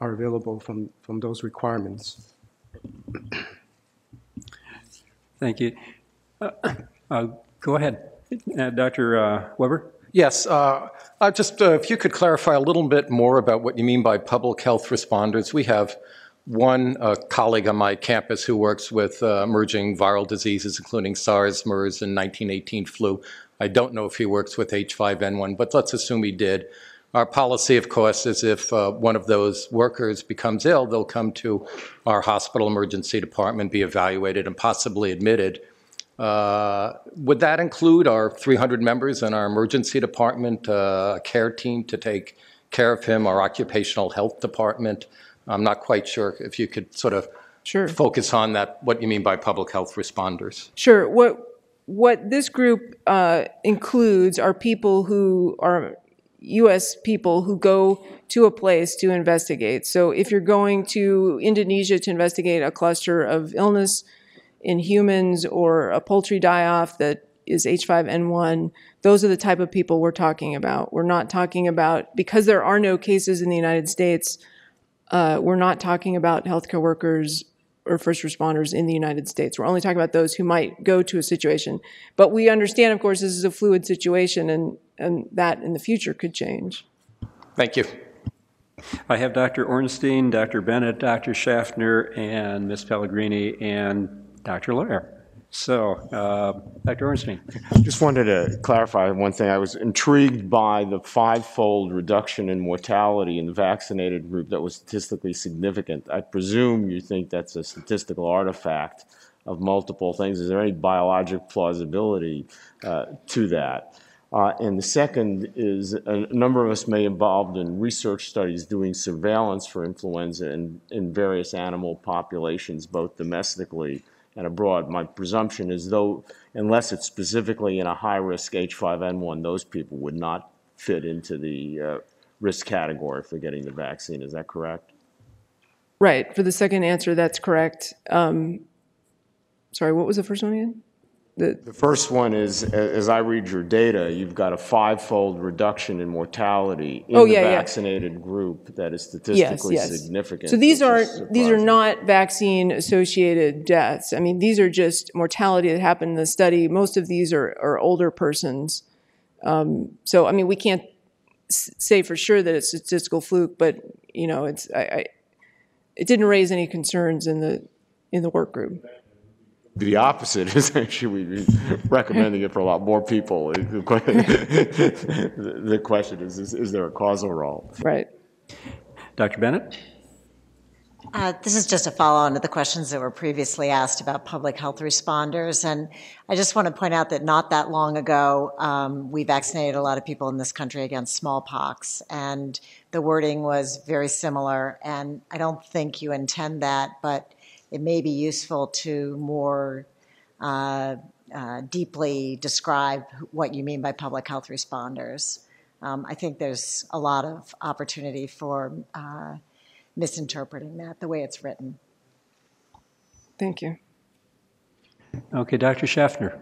available from those requirements. Thank you. Go ahead, Dr. Weber. Yes, if you could clarify a little bit more about what you mean by public health responders. We have one colleague on my campus who works with emerging viral diseases, including SARS, MERS, and 1918 flu. I don't know if he works with H5N1, but let's assume he did. Our policy, of course, is if one of those workers becomes ill, they'll come to our hospital emergency department, be evaluated, and possibly admitted. Would that include our 300 members in our emergency department, a care team to take care of him, our occupational health department? I'm not quite sure if you could sort of focus on that, what you mean by public health responders. Sure. What this group includes are people who are U.S. people who go to a place to investigate. So if you're going to Indonesia to investigate a cluster of illness in humans or a poultry die-off that is H5N1, those are the type of people we're talking about. We're not talking about, because there are no cases in the United States, we're not talking about healthcare workers or first responders in the United States. We're only talking about those who might go to a situation. But we understand, of course, this is a fluid situation, and that in the future could change. Thank you. I have Dr. Ornstein, Dr. Bennett, Dr. Schaffner, and Ms. Pellegrini, and Dr. Lehrer. So, Dr. Ornstein. Just wanted to clarify one thing. I was intrigued by the five-fold reduction in mortality in the vaccinated group that was statistically significant. I presume you think that's a statistical artifact of multiple things. Is there any biologic plausibility to that? And the second is a number of us may be involved in research studies doing surveillance for influenza in various animal populations, both domestically and abroad. My presumption is, though, unless it's specifically in a high-risk H5N1, those people would not fit into the risk category for getting the vaccine. Is that correct? Right. For the second answer, that's correct. Sorry, what was the first one again? The first one is, as I read your data, you've got a 5-fold reduction in mortality in the vaccinated group that is statistically significant. So these are not vaccine-associated deaths. I mean, these are just mortality that happened in the study. Most of these are older persons. So, I mean, we can't say for sure that it's a statistical fluke, but, you know, it didn't raise any concerns in the work group. The opposite is actually we'd be recommending it for a lot more people. The question is there a causal role? Right. Dr. Bennett? This is just a follow-on to the questions that were previously asked about public health responders. And I just want to point out that not that long ago, we vaccinated a lot of people in this country against smallpox. And the wording was very similar. And I don't think you intend that, but it may be useful to more deeply describe what you mean by public health responders. I think there's a lot of opportunity for misinterpreting that, the way it's written. Thank you. Okay, Dr. Schaffner.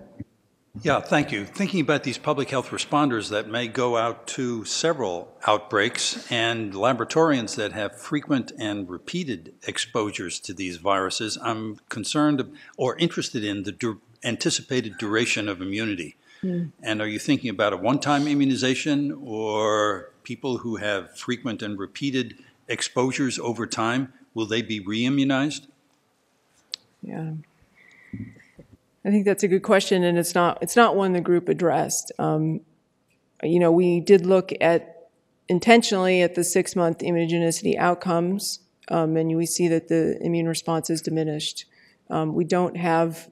Yeah, thank you. Thinking about these public health responders that may go out to several outbreaks and laboratorians that have frequent and repeated exposures to these viruses, I'm concerned or interested in the anticipated duration of immunity. Mm. And are you thinking about a one-time immunization or people who have frequent and repeated exposures over time? Will they be re-immunized? Yeah. I think that's a good question, and it's not one the group addressed. You know, we did look at intentionally at the 6-month immunogenicity outcomes, and we see that the immune response is diminished. We don't have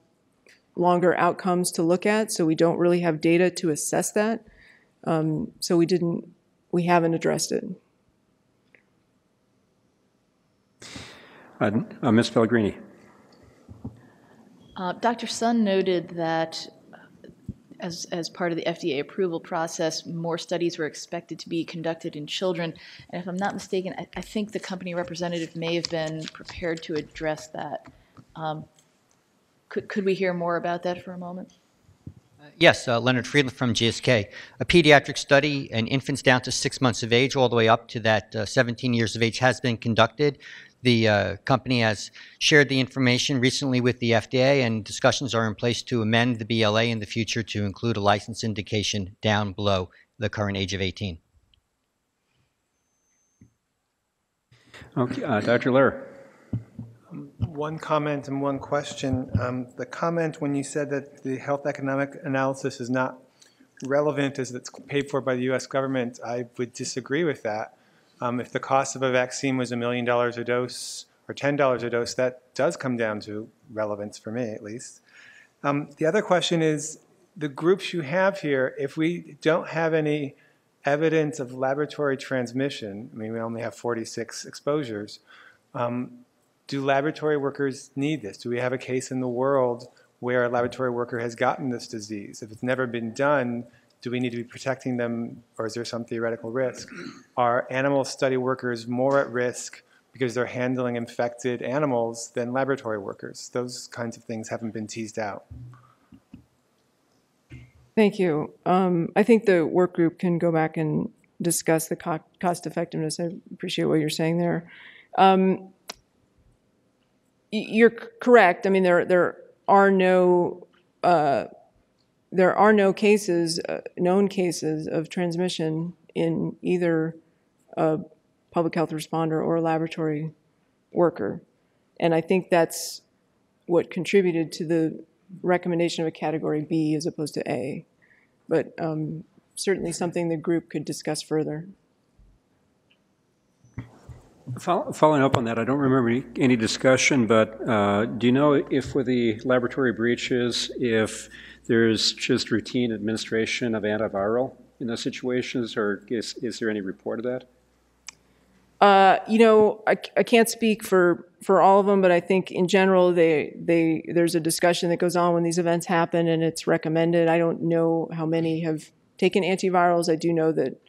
longer outcomes to look at, so we don't really have data to assess that. So we haven't addressed it. Ms. Pellegrini. Dr. Sun noted that as part of the FDA approval process, more studies were expected to be conducted in children. And if I'm not mistaken, I think the company representative may have been prepared to address that. Could we hear more about that for a moment? Yes, Leonard Friedland from GSK. A pediatric study in infants down to 6 months of age all the way up to that 17 years of age has been conducted. The company has shared the information recently with the FDA, and discussions are in place to amend the BLA in the future to include a license indication down below the current age of 18. Okay, Dr. Lehrer. One comment and one question. The comment when you said that the health economic analysis is not relevant as it's paid for by the U.S. government, I would disagree with that. If the cost of a vaccine was $1 million a dose or $10 a dose, that does come down to relevance for me, at least. The other question is the groups you have here, if we don't have any evidence of laboratory transmission, I mean, we only have 46 exposures, do laboratory workers need this? Do we have a case in the world where a laboratory worker has gotten this disease? If it's never been done, do we need to be protecting them, or is there some theoretical risk? Are animal study workers more at risk because they're handling infected animals than laboratory workers? Those kinds of things haven't been teased out. Thank you. I think the work group can go back and discuss the cost effectiveness. I appreciate what you're saying there. You're correct. I mean, there are no cases, known cases of transmission in either a public health responder or a laboratory worker. And I think that's what contributed to the recommendation of a category B as opposed to A. But certainly something the group could discuss further. Following up on that, I don't remember any discussion, but do you know if with the laboratory breaches, if there's just routine administration of antiviral in those situations, or is there any report of that? I can't speak for all of them, but I think in general there's a discussion that goes on when these events happen, and it's recommended. I don't know how many have taken antivirals. I do know that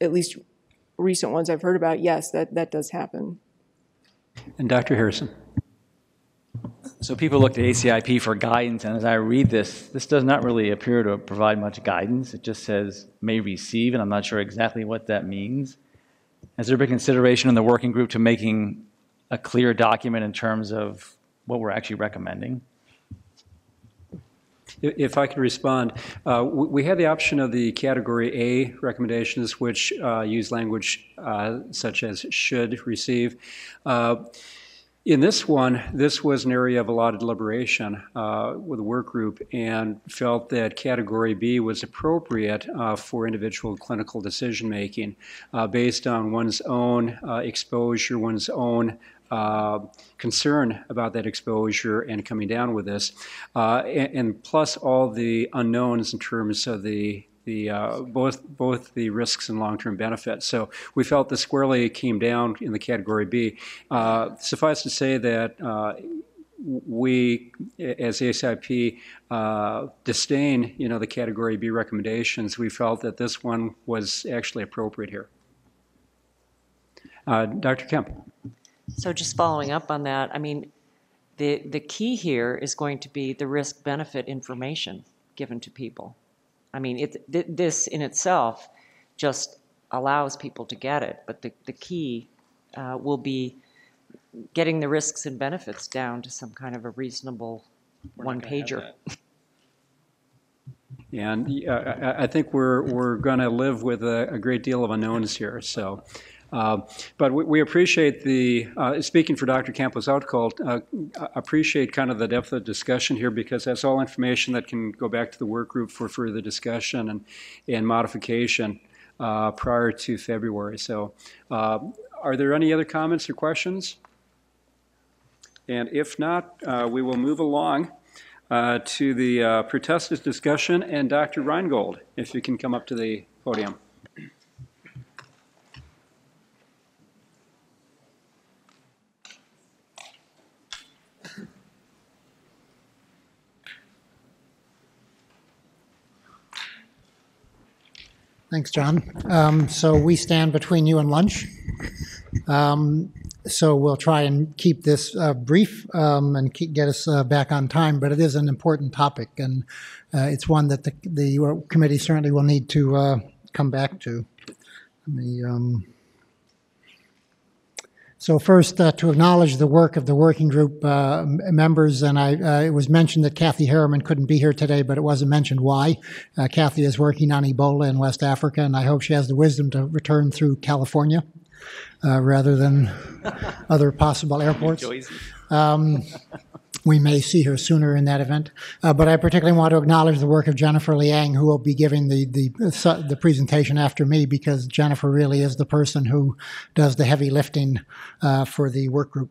at least recent ones I've heard about, yes, that does happen. And Dr. Harrison. So people looked at ACIP for guidance, and as I read this, this does not really appear to provide much guidance. It just says may receive, and I'm not sure exactly what that means. Has there been consideration in the working group to making a clear document in terms of what we're actually recommending? If I could respond, we had the option of the Category A recommendations, which use language such as should receive. In this one, this was an area of a lot of deliberation with the work group, and felt that Category B was appropriate for individual clinical decision-making based on one's own exposure, one's own concern about that exposure and coming down with this, and plus all the unknowns in terms of both the risks and long-term benefits. So we felt this squarely came down in the Category B. Suffice to say that we, as ACIP, disdain the Category B recommendations. We felt that this one was actually appropriate here. Dr. Kemp. So just following up on that, I mean, the key here is going to be the risk-benefit information given to people. I mean, this in itself just allows people to get it, but the key will be getting the risks and benefits down to some kind of a reasonable one-pager. And I think we're going to live with a great deal of unknowns here, so... but we appreciate the, speaking for Dr. Campos-Outcult, appreciate kind of the depth of discussion here, because that's all information that can go back to the work group for further discussion and modification prior to February. So are there any other comments or questions? And if not, we will move along to the Pertussis discussion. And Dr. Reingold, if you can come up to the podium. Thanks, John. So we stand between you and lunch. So we'll try and keep this brief and get us back on time, but it is an important topic, and it's one that the committee certainly will need to come back to. Let me, so first, to acknowledge the work of the working group members, and it was mentioned that Kathy Harriman couldn't be here today, but it wasn't mentioned why. Kathy is working on Ebola in West Africa, and I hope she has the wisdom to return through California rather than other possible airports. We may see her sooner in that event. But I particularly want to acknowledge the work of Jennifer Liang, who will be giving the presentation after me, because Jennifer really is the person who does the heavy lifting for the work group.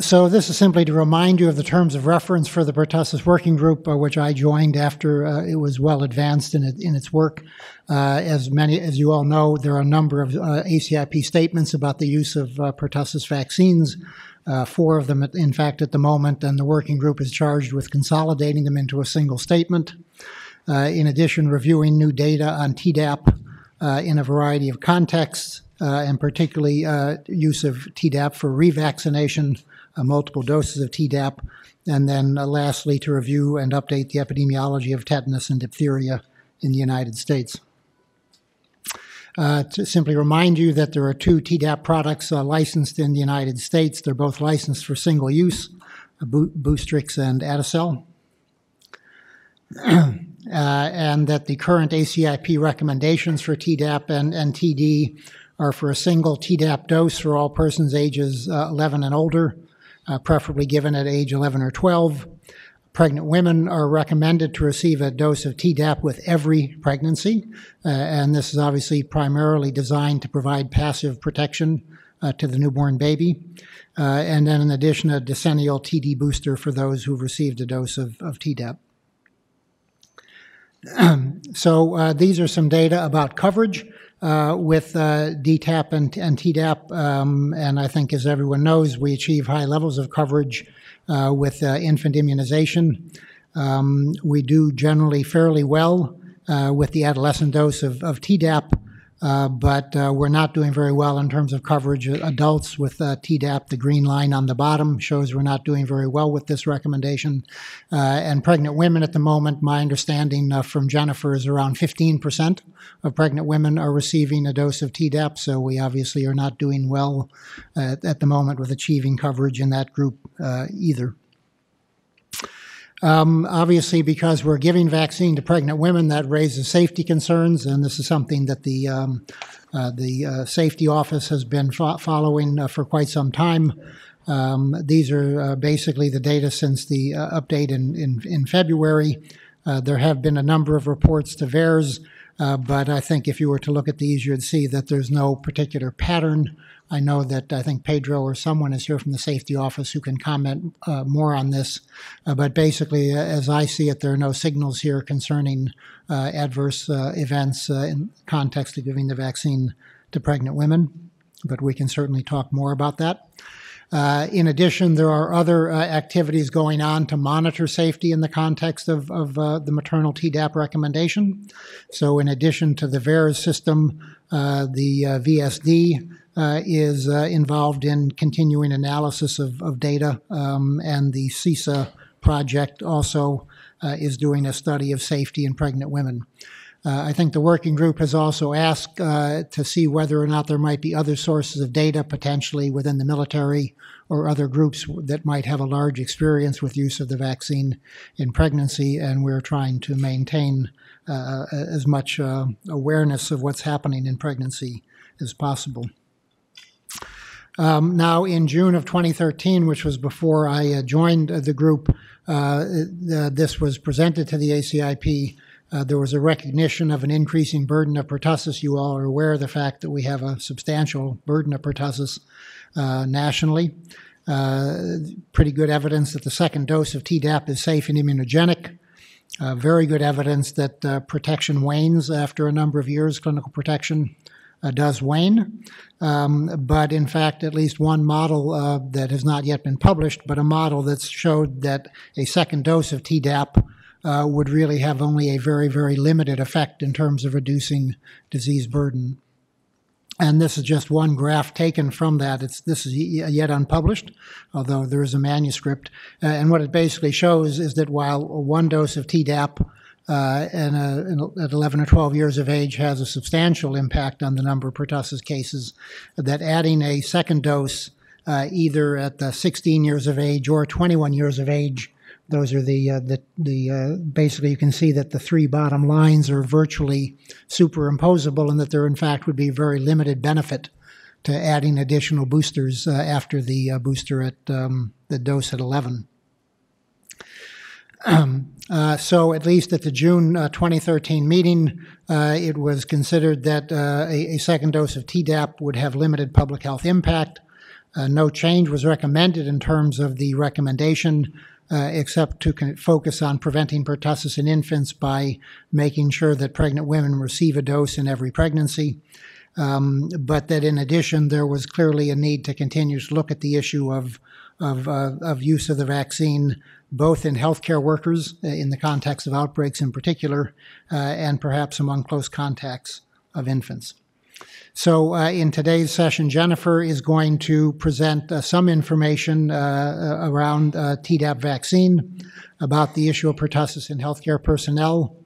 So this is simply to remind you of the terms of reference for the Pertussis Working Group, which I joined after it was well advanced in its work. As you all know, there are a number of ACIP statements about the use of pertussis vaccines. 4 of them, in fact, at the moment, and the working group is charged with consolidating them into a single statement. In addition, reviewing new data on Tdap in a variety of contexts, and particularly use of Tdap for revaccination, multiple doses of Tdap, and then lastly, to review and update the epidemiology of tetanus and diphtheria in the United States. To simply remind you that there are 2 Tdap products licensed in the United States. They're both licensed for single use, Boostrix and Adacel. And that the current ACIP recommendations for Tdap and TD are for a single Tdap dose for all persons ages 11 and older, preferably given at age 11 or 12. Pregnant women are recommended to receive a dose of Tdap with every pregnancy, and this is obviously primarily designed to provide passive protection to the newborn baby, and then in addition a decennial TD booster for those who've received a dose of Tdap. So these are some data about coverage. with DTaP and Tdap, and I think, as everyone knows, we achieve high levels of coverage with infant immunization. We do generally fairly well with the adolescent dose of Tdap, but we're not doing very well in terms of coverage of adults with Tdap. The green line on the bottom shows we're not doing very well with this recommendation. And pregnant women at the moment, my understanding from Jennifer is around 15% of pregnant women are receiving a dose of Tdap, so we obviously are not doing well at the moment with achieving coverage in that group either. Obviously, because we're giving vaccine to pregnant women, that raises safety concerns, and this is something that the safety office has been following for quite some time. These are basically the data since the update in February. There have been a number of reports to VAERS, but I think if you were to look at these, you'd see that there's no particular pattern. I know that I think Pedro or someone is here from the safety office who can comment more on this, but basically, as I see it, there are no signals here concerning adverse events in context of giving the vaccine to pregnant women, but we can certainly talk more about that. In addition, there are other activities going on to monitor safety in the context of the maternal Tdap recommendation. So in addition to the VAERS system, the VSD is involved in continuing analysis of data, and the CISA project also is doing a study of safety in pregnant women. I think the working group has also asked to see whether or not there might be other sources of data potentially within the military or other groups that might have a large experience with use of the vaccine in pregnancy, and we're trying to maintain as much awareness of what's happening in pregnancy as possible. Now, in June of 2013, which was before I joined the group, this was presented to the ACIP. There was a recognition of an increasing burden of pertussis. You all are aware of the fact that we have a substantial burden of pertussis nationally. Pretty good evidence that the second dose of Tdap is safe and immunogenic. Very good evidence that protection wanes after a number of years. Clinical protection does wane, but in fact, at least one model that has not yet been published, but a model that's showed that a second dose of Tdap would really have only a very, very limited effect in terms of reducing disease burden. And this is just one graph taken from that. This is yet unpublished, although there is a manuscript. And what it basically shows is that while one dose of Tdap at 11 or 12 years of age has a substantial impact on the number of pertussis cases, that adding a second dose either at 16 years of age or 21 years of age, those are the basically you can see that the three bottom lines are virtually superimposable and that there in fact would be very limited benefit to adding additional boosters after the booster at the dose at 11. So at least at the June 2013 meeting, it was considered that a second dose of Tdap would have limited public health impact. No change was recommended in terms of the recommendation, except to focus on preventing pertussis in infants by making sure that pregnant women receive a dose in every pregnancy. But that in addition, there was clearly a need to continue to look at the issue of use of the vaccine, both in healthcare workers in the context of outbreaks in particular, and perhaps among close contacts of infants. So in today's session, Jennifer is going to present some information around Tdap vaccine, about the issue of pertussis in healthcare personnel,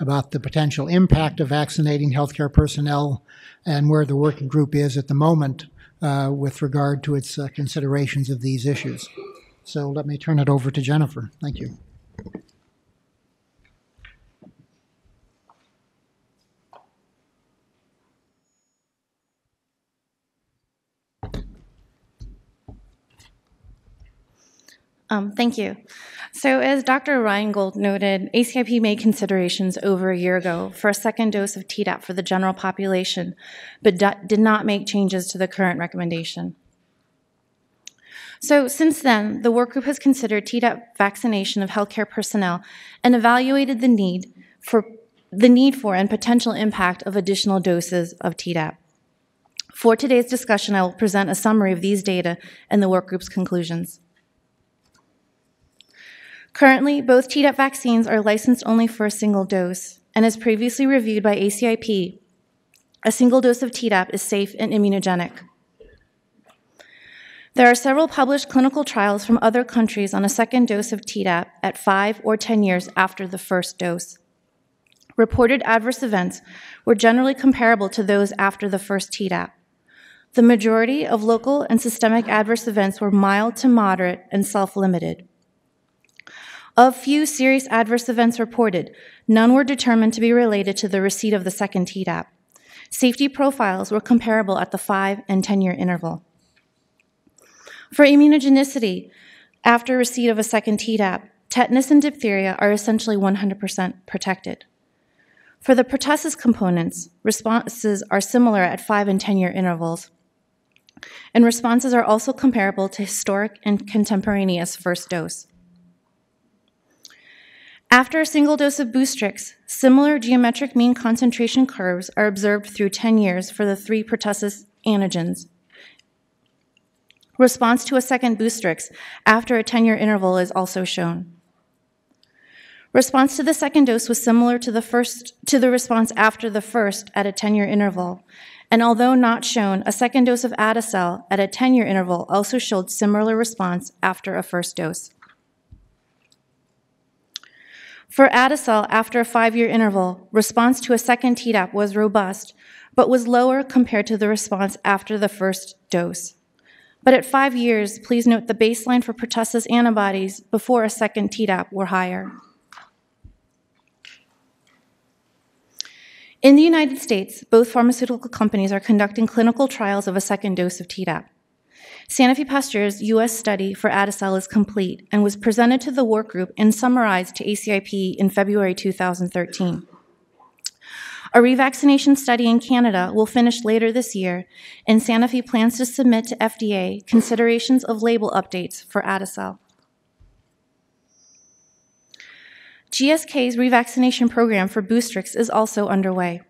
about the potential impact of vaccinating healthcare personnel, and where the working group is at the moment with regard to its considerations of these issues. So let me turn it over to Jennifer. Thank you. Thank you. So as Dr. Reingold noted, ACIP made considerations over a year ago for a second dose of Tdap for the general population, but did not make changes to the current recommendation. So since then, the work group has considered Tdap vaccination of healthcare personnel and evaluated the need for the need for and potential impact of additional doses of Tdap. For today's discussion, I will present a summary of these data and the workgroup's conclusions. Currently, both Tdap vaccines are licensed only for a single dose, and as previously reviewed by ACIP, a single dose of Tdap is safe and immunogenic. There are several published clinical trials from other countries on a second dose of Tdap at 5 or 10 years after the first dose. Reported adverse events were generally comparable to those after the first Tdap. The majority of local and systemic adverse events were mild to moderate and self-limited. Of few serious adverse events reported, none were determined to be related to the receipt of the second Tdap. Safety profiles were comparable at the 5 and 10-year interval. For immunogenicity, after receipt of a second Tdap, tetanus and diphtheria are essentially 100% protected. For the pertussis components, responses are similar at 5 and 10-year intervals, and responses are also comparable to historic and contemporaneous first dose. After a single dose of Boostrix, similar geometric mean concentration curves are observed through 10 years for the 3 pertussis antigens. Response to a second Boostrix after a 10-year interval is also shown. Response to the second dose was similar to the response after the first at a 10-year interval, and although not shown, a second dose of Adacel at a 10-year interval also showed similar response after a first dose. For Adacel, after a 5-year interval, response to a second Tdap was robust, but was lower compared to the response after the first dose. But at 5 years, please note the baseline for pertussis antibodies before a second Tdap were higher. In the United States, both pharmaceutical companies are conducting clinical trials of a second dose of Tdap. Sanofi Pasteur's U.S. study for Adacel is complete and was presented to the workgroup and summarized to ACIP in February 2013. A revaccination study in Canada will finish later this year, and Sanofi plans to submit to FDA considerations of label updates for Adacel. GSK's revaccination program for Boostrix is also underway.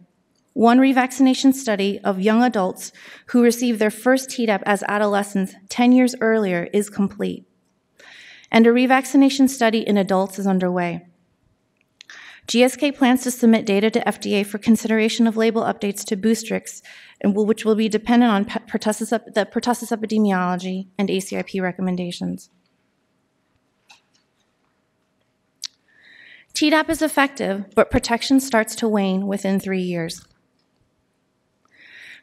One revaccination study of young adults who received their first Tdap as adolescents 10 years earlier is complete, and a revaccination study in adults is underway. GSK plans to submit data to FDA for consideration of label updates to Boostrix, which will be dependent on the pertussis epidemiology and ACIP recommendations. Tdap is effective, but protection starts to wane within 3 years.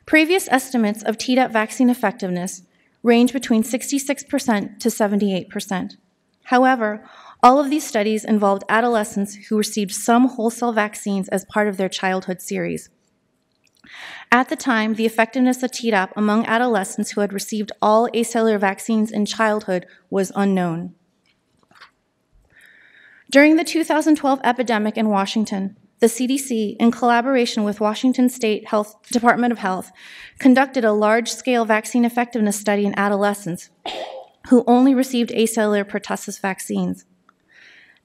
Previous estimates of Tdap vaccine effectiveness range between 66% to 78%. However, all of these studies involved adolescents who received some whole cell vaccines as part of their childhood series. At the time, the effectiveness of Tdap among adolescents who had received all acellular vaccines in childhood was unknown. During the 2012 epidemic in Washington, the CDC, in collaboration with Washington State Department of Health, conducted a large-scale vaccine effectiveness study in adolescents who only received acellular pertussis vaccines.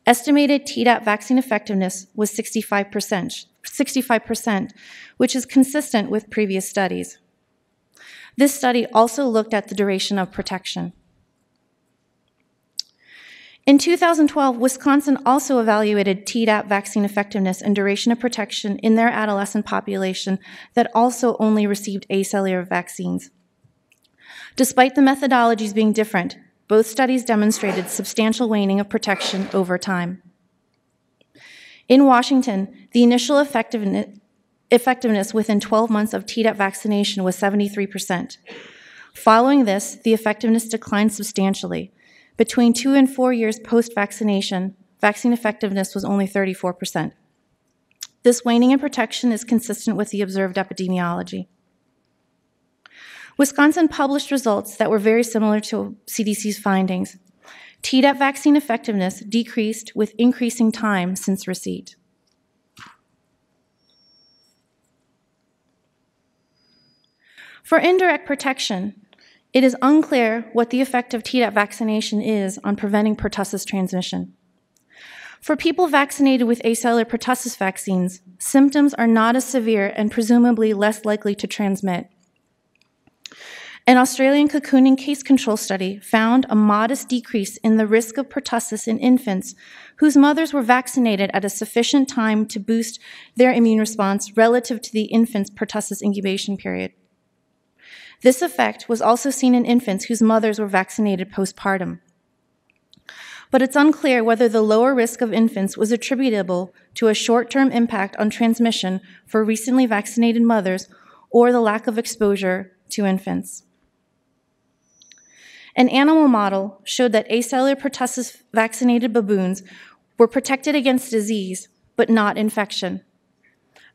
Estimated Tdap vaccine effectiveness was 65%, which is consistent with previous studies. This study also looked at the duration of protection. In 2012, Wisconsin also evaluated Tdap vaccine effectiveness and duration of protection in their adolescent population that also only received acellular vaccines. Despite the methodologies being different, both studies demonstrated substantial waning of protection over time. In Washington, the initial effectiveness within 12 months of Tdap vaccination was 73%. Following this, the effectiveness declined substantially. Between 2 and 4 years post-vaccination, vaccine effectiveness was only 34%. This waning in protection is consistent with the observed epidemiology. Wisconsin published results that were very similar to CDC's findings. Tdap vaccine effectiveness decreased with increasing time since receipt. For indirect protection, it is unclear what the effect of Tdap vaccination is on preventing pertussis transmission. For people vaccinated with acellular pertussis vaccines, symptoms are not as severe and presumably less likely to transmit. An Australian cocooning case control study found a modest decrease in the risk of pertussis in infants whose mothers were vaccinated at a sufficient time to boost their immune response relative to the infant's pertussis incubation period. This effect was also seen in infants whose mothers were vaccinated postpartum. But it's unclear whether the lower risk of infants was attributable to a short-term impact on transmission for recently vaccinated mothers or the lack of exposure to infants. An animal model showed that acellular pertussis vaccinated baboons were protected against disease, but not infection.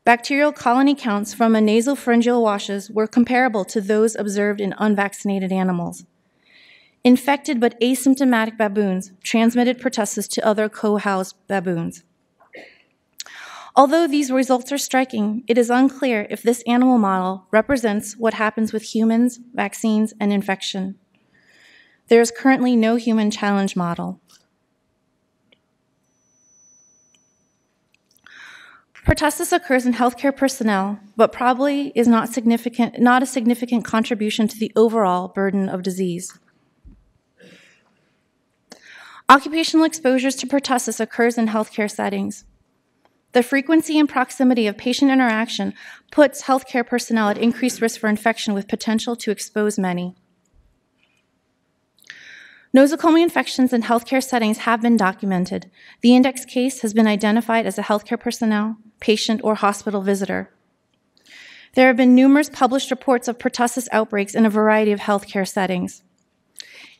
Bacterial colony counts from a nasopharyngeal washes were comparable to those observed in unvaccinated animals. Infected but asymptomatic baboons transmitted pertussis to other co-housed baboons. Although these results are striking, it is unclear if this animal model represents what happens with humans, vaccines, and infection. There is currently no human challenge model. Pertussis occurs in healthcare personnel, but probably is not a significant contribution to the overall burden of disease. Occupational exposures to pertussis occurs in healthcare settings. The frequency and proximity of patient interaction puts healthcare personnel at increased risk for infection with potential to expose many. Nosocomial infections in healthcare settings have been documented. The index case has been identified as a healthcare personnel, patient, or hospital visitor. There have been numerous published reports of pertussis outbreaks in a variety of healthcare settings.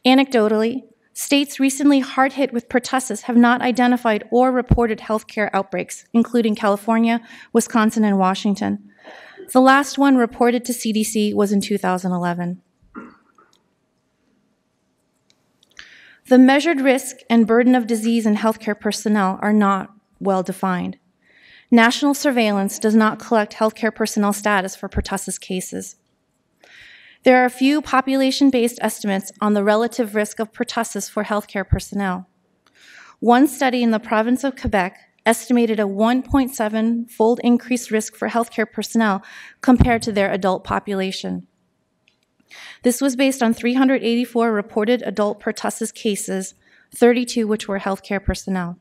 Anecdotally, states recently hard hit with pertussis have not identified or reported healthcare outbreaks, including California, Wisconsin, and Washington. The last one reported to CDC was in 2011. The measured risk and burden of disease in healthcare personnel are not well defined. National surveillance does not collect healthcare personnel status for pertussis cases. There are few population-based estimates on the relative risk of pertussis for healthcare personnel. One study in the province of Quebec estimated a 1.7-fold increased risk for healthcare personnel compared to their adult population. This was based on 384 reported adult pertussis cases, 32 which were healthcare personnel.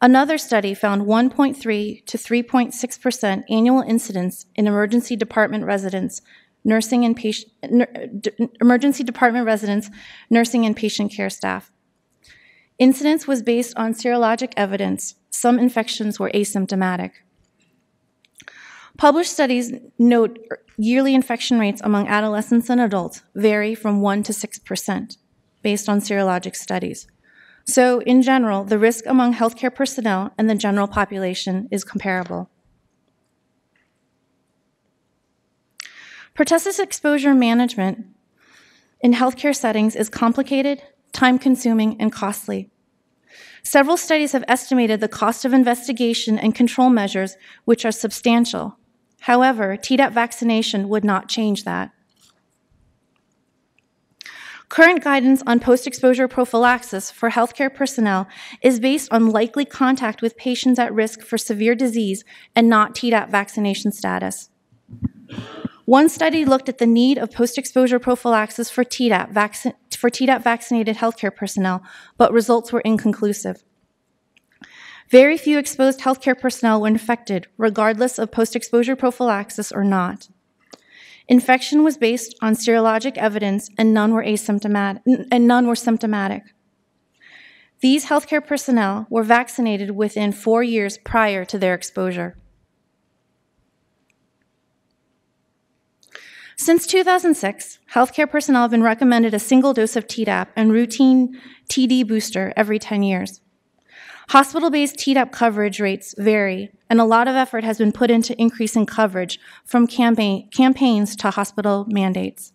Another study found 1.3 to 3.6% annual incidence in emergency department residents, nursing and patient care staff. Incidence was based on serologic evidence. Some infections were asymptomatic. Published studies note yearly infection rates among adolescents and adults vary from 1 to 6% based on serologic studies. So, in general, the risk among healthcare personnel and the general population is comparable. Pertussis exposure management in healthcare settings is complicated, time-consuming, and costly. Several studies have estimated the cost of investigation and control measures, which are substantial. However, Tdap vaccination would not change that. Current guidance on post-exposure prophylaxis for healthcare personnel is based on likely contact with patients at risk for severe disease and not Tdap vaccination status. One study looked at the need of post-exposure prophylaxis for Tdap vaccinated healthcare personnel, but results were inconclusive. Very few exposed healthcare personnel were infected, regardless of post-exposure prophylaxis or not. Infection was based on serologic evidence, and none were symptomatic. These healthcare personnel were vaccinated within 4 years prior to their exposure. Since 2006, healthcare personnel have been recommended a single dose of Tdap and routine TD booster every 10 years. Hospital-based Tdap coverage rates vary, and a lot of effort has been put into increasing coverage from campaigns to hospital mandates.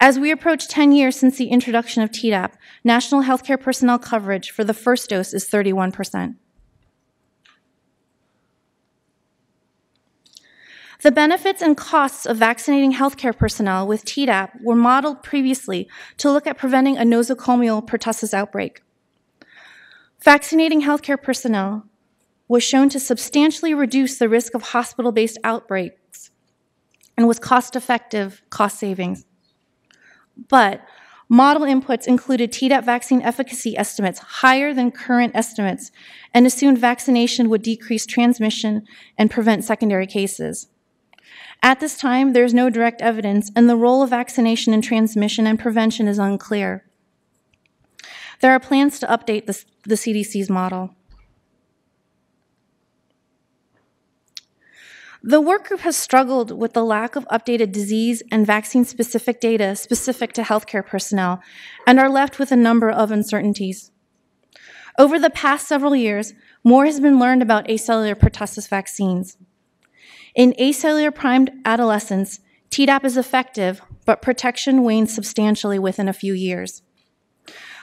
As we approach 10 years since the introduction of Tdap, national healthcare personnel coverage for the first dose is 31%. The benefits and costs of vaccinating healthcare personnel with Tdap were modeled previously to look at preventing a nosocomial pertussis outbreak. Vaccinating healthcare personnel was shown to substantially reduce the risk of hospital-based outbreaks and was cost-effective, cost savings. But model inputs included Tdap vaccine efficacy estimates higher than current estimates and assumed vaccination would decrease transmission and prevent secondary cases. At this time, there is no direct evidence, and the role of vaccination in transmission and prevention is unclear. There are plans to update the CDC's model. The workgroup has struggled with the lack of updated disease and vaccine-specific data specific to healthcare personnel and are left with a number of uncertainties. Over the past several years, more has been learned about acellular pertussis vaccines. In acellular primed adolescents, Tdap is effective, but protection wanes substantially within a few years.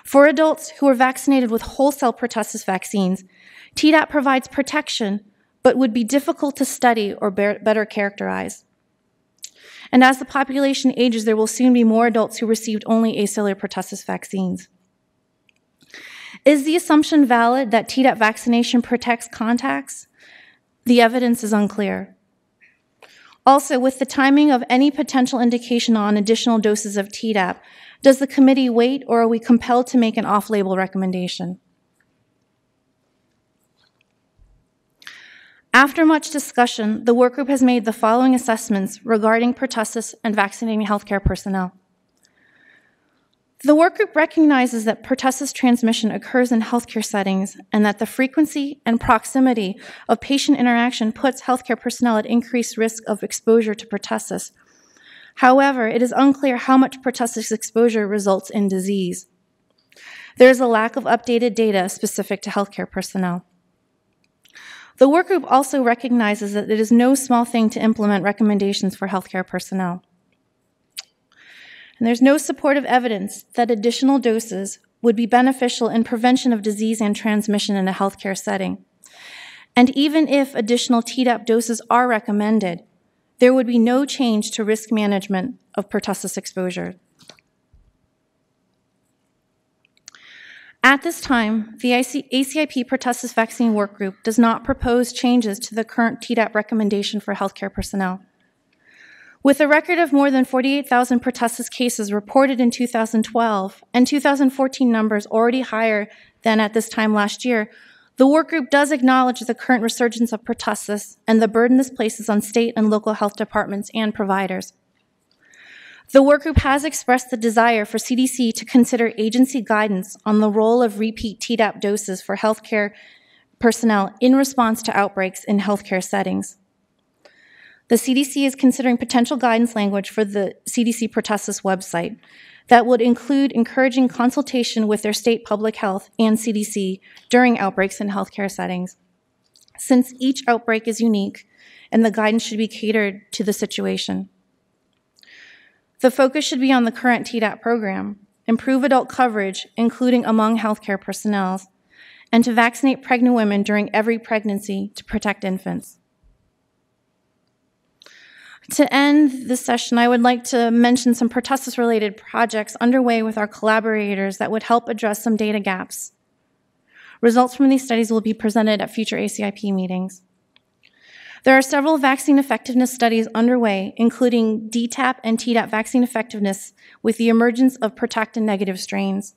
For adults who are vaccinated with whole cell pertussis vaccines, Tdap provides protection, but would be difficult to study or better characterize. And as the population ages, there will soon be more adults who received only acellular pertussis vaccines. Is the assumption valid that Tdap vaccination protects contacts? The evidence is unclear. Also, with the timing of any potential indication on additional doses of Tdap, does the committee wait, or are we compelled to make an off-label recommendation? After much discussion, the workgroup has made the following assessments regarding pertussis and vaccinating healthcare personnel. The workgroup recognizes that pertussis transmission occurs in healthcare settings and that the frequency and proximity of patient interaction puts healthcare personnel at increased risk of exposure to pertussis. However, it is unclear how much pertussis exposure results in disease. There is a lack of updated data specific to healthcare personnel. The workgroup also recognizes that it is no small thing to implement recommendations for healthcare personnel. And there's no supportive evidence that additional doses would be beneficial in prevention of disease and transmission in a healthcare setting. And even if additional Tdap doses are recommended, there would be no change to risk management of pertussis exposure. At this time, the ACIP pertussis vaccine workgroup does not propose changes to the current Tdap recommendation for healthcare personnel. With a record of more than 48,000 pertussis cases reported in 2012 and 2014 numbers already higher than at this time last year, the workgroup does acknowledge the current resurgence of pertussis and the burden this places on state and local health departments and providers. The workgroup has expressed the desire for CDC to consider agency guidance on the role of repeat Tdap doses for healthcare personnel in response to outbreaks in healthcare settings. The CDC is considering potential guidance language for the CDC pertussis website that would include encouraging consultation with their state public health and CDC during outbreaks in healthcare settings, since each outbreak is unique and the guidance should be catered to the situation. The focus should be on the current Tdap program, improve adult coverage, including among healthcare personnel, and to vaccinate pregnant women during every pregnancy to protect infants. To end this session, I would like to mention some pertussis-related projects underway with our collaborators that would help address some data gaps. Results from these studies will be presented at future ACIP meetings. There are several vaccine effectiveness studies underway, including DTaP and Tdap vaccine effectiveness with the emergence of pertactin-negative strains.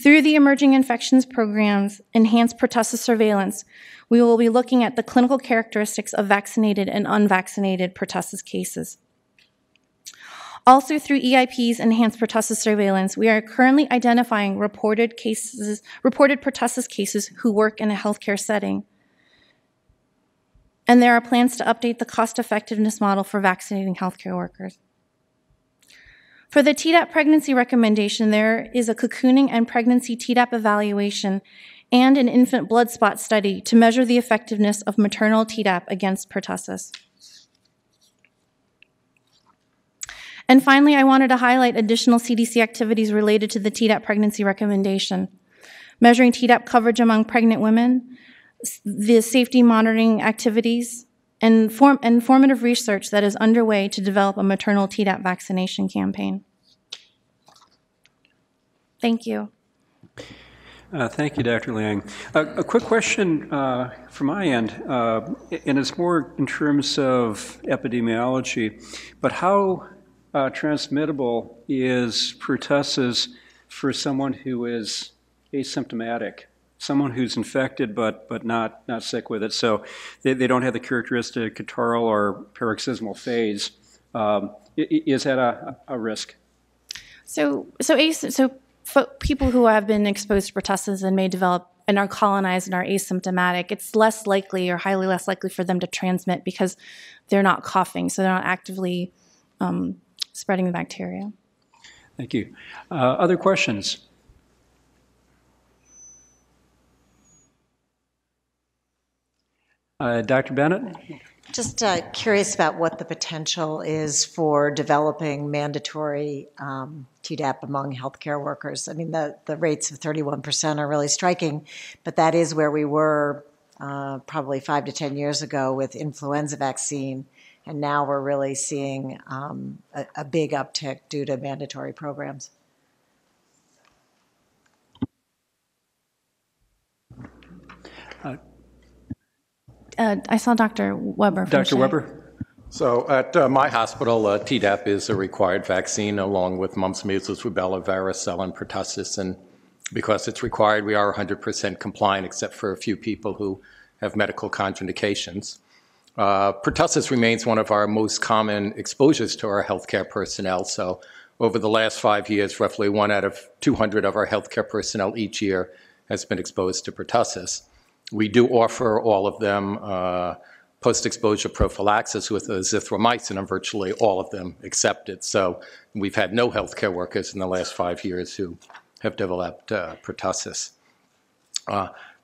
Through the Emerging Infections Program's enhanced pertussis surveillance, we will be looking at the clinical characteristics of vaccinated and unvaccinated pertussis cases. Also, through EIP's enhanced pertussis surveillance, we are currently identifying reported pertussis cases who work in a healthcare setting. And there are plans to update the cost-effectiveness model for vaccinating healthcare workers. For the Tdap pregnancy recommendation, there is a cocooning and pregnancy Tdap evaluation and an infant blood spot study to measure the effectiveness of maternal Tdap against pertussis. And finally, I wanted to highlight additional CDC activities related to the Tdap pregnancy recommendation, measuring Tdap coverage among pregnant women, the safety monitoring activities, and informative research that is underway to develop a maternal Tdap vaccination campaign. Thank you. Thank you, Dr. Liang. A quick question from my end, and it's more in terms of epidemiology, but how transmittable is pertussis for someone who is asymptomatic, someone who's infected but not sick with it? So they don't have the characteristic catarrhal or paroxysmal phase. Is that a risk? So people who have been exposed to pertussis and may develop and are colonized and are asymptomatic, it's less likely or highly less likely for them to transmit because they're not coughing, so they're not actively spreading the bacteria. Thank you. Other questions? Dr. Bennett? Just curious about what the potential is for developing mandatory Tdap among healthcare workers. I mean, the rates of 31% are really striking, but that is where we were probably 5 to 10 years ago with influenza vaccine, and now we're really seeing a big uptick due to mandatory programs. I saw Dr. Weber. Dr. Weber. So at my hospital, Tdap is a required vaccine along with mumps, measles, rubella, varicella, and pertussis. And because it's required, we are 100% compliant except for a few people who have medical contraindications. Pertussis remains one of our most common exposures to our healthcare personnel. So over the last 5 years, roughly 1 out of 200 of our healthcare personnel each year has been exposed to pertussis. We do offer all of them post-exposure prophylaxis with azithromycin, and virtually all of them accept it. So we've had no healthcare workers in the last 5 years who have developed pertussis.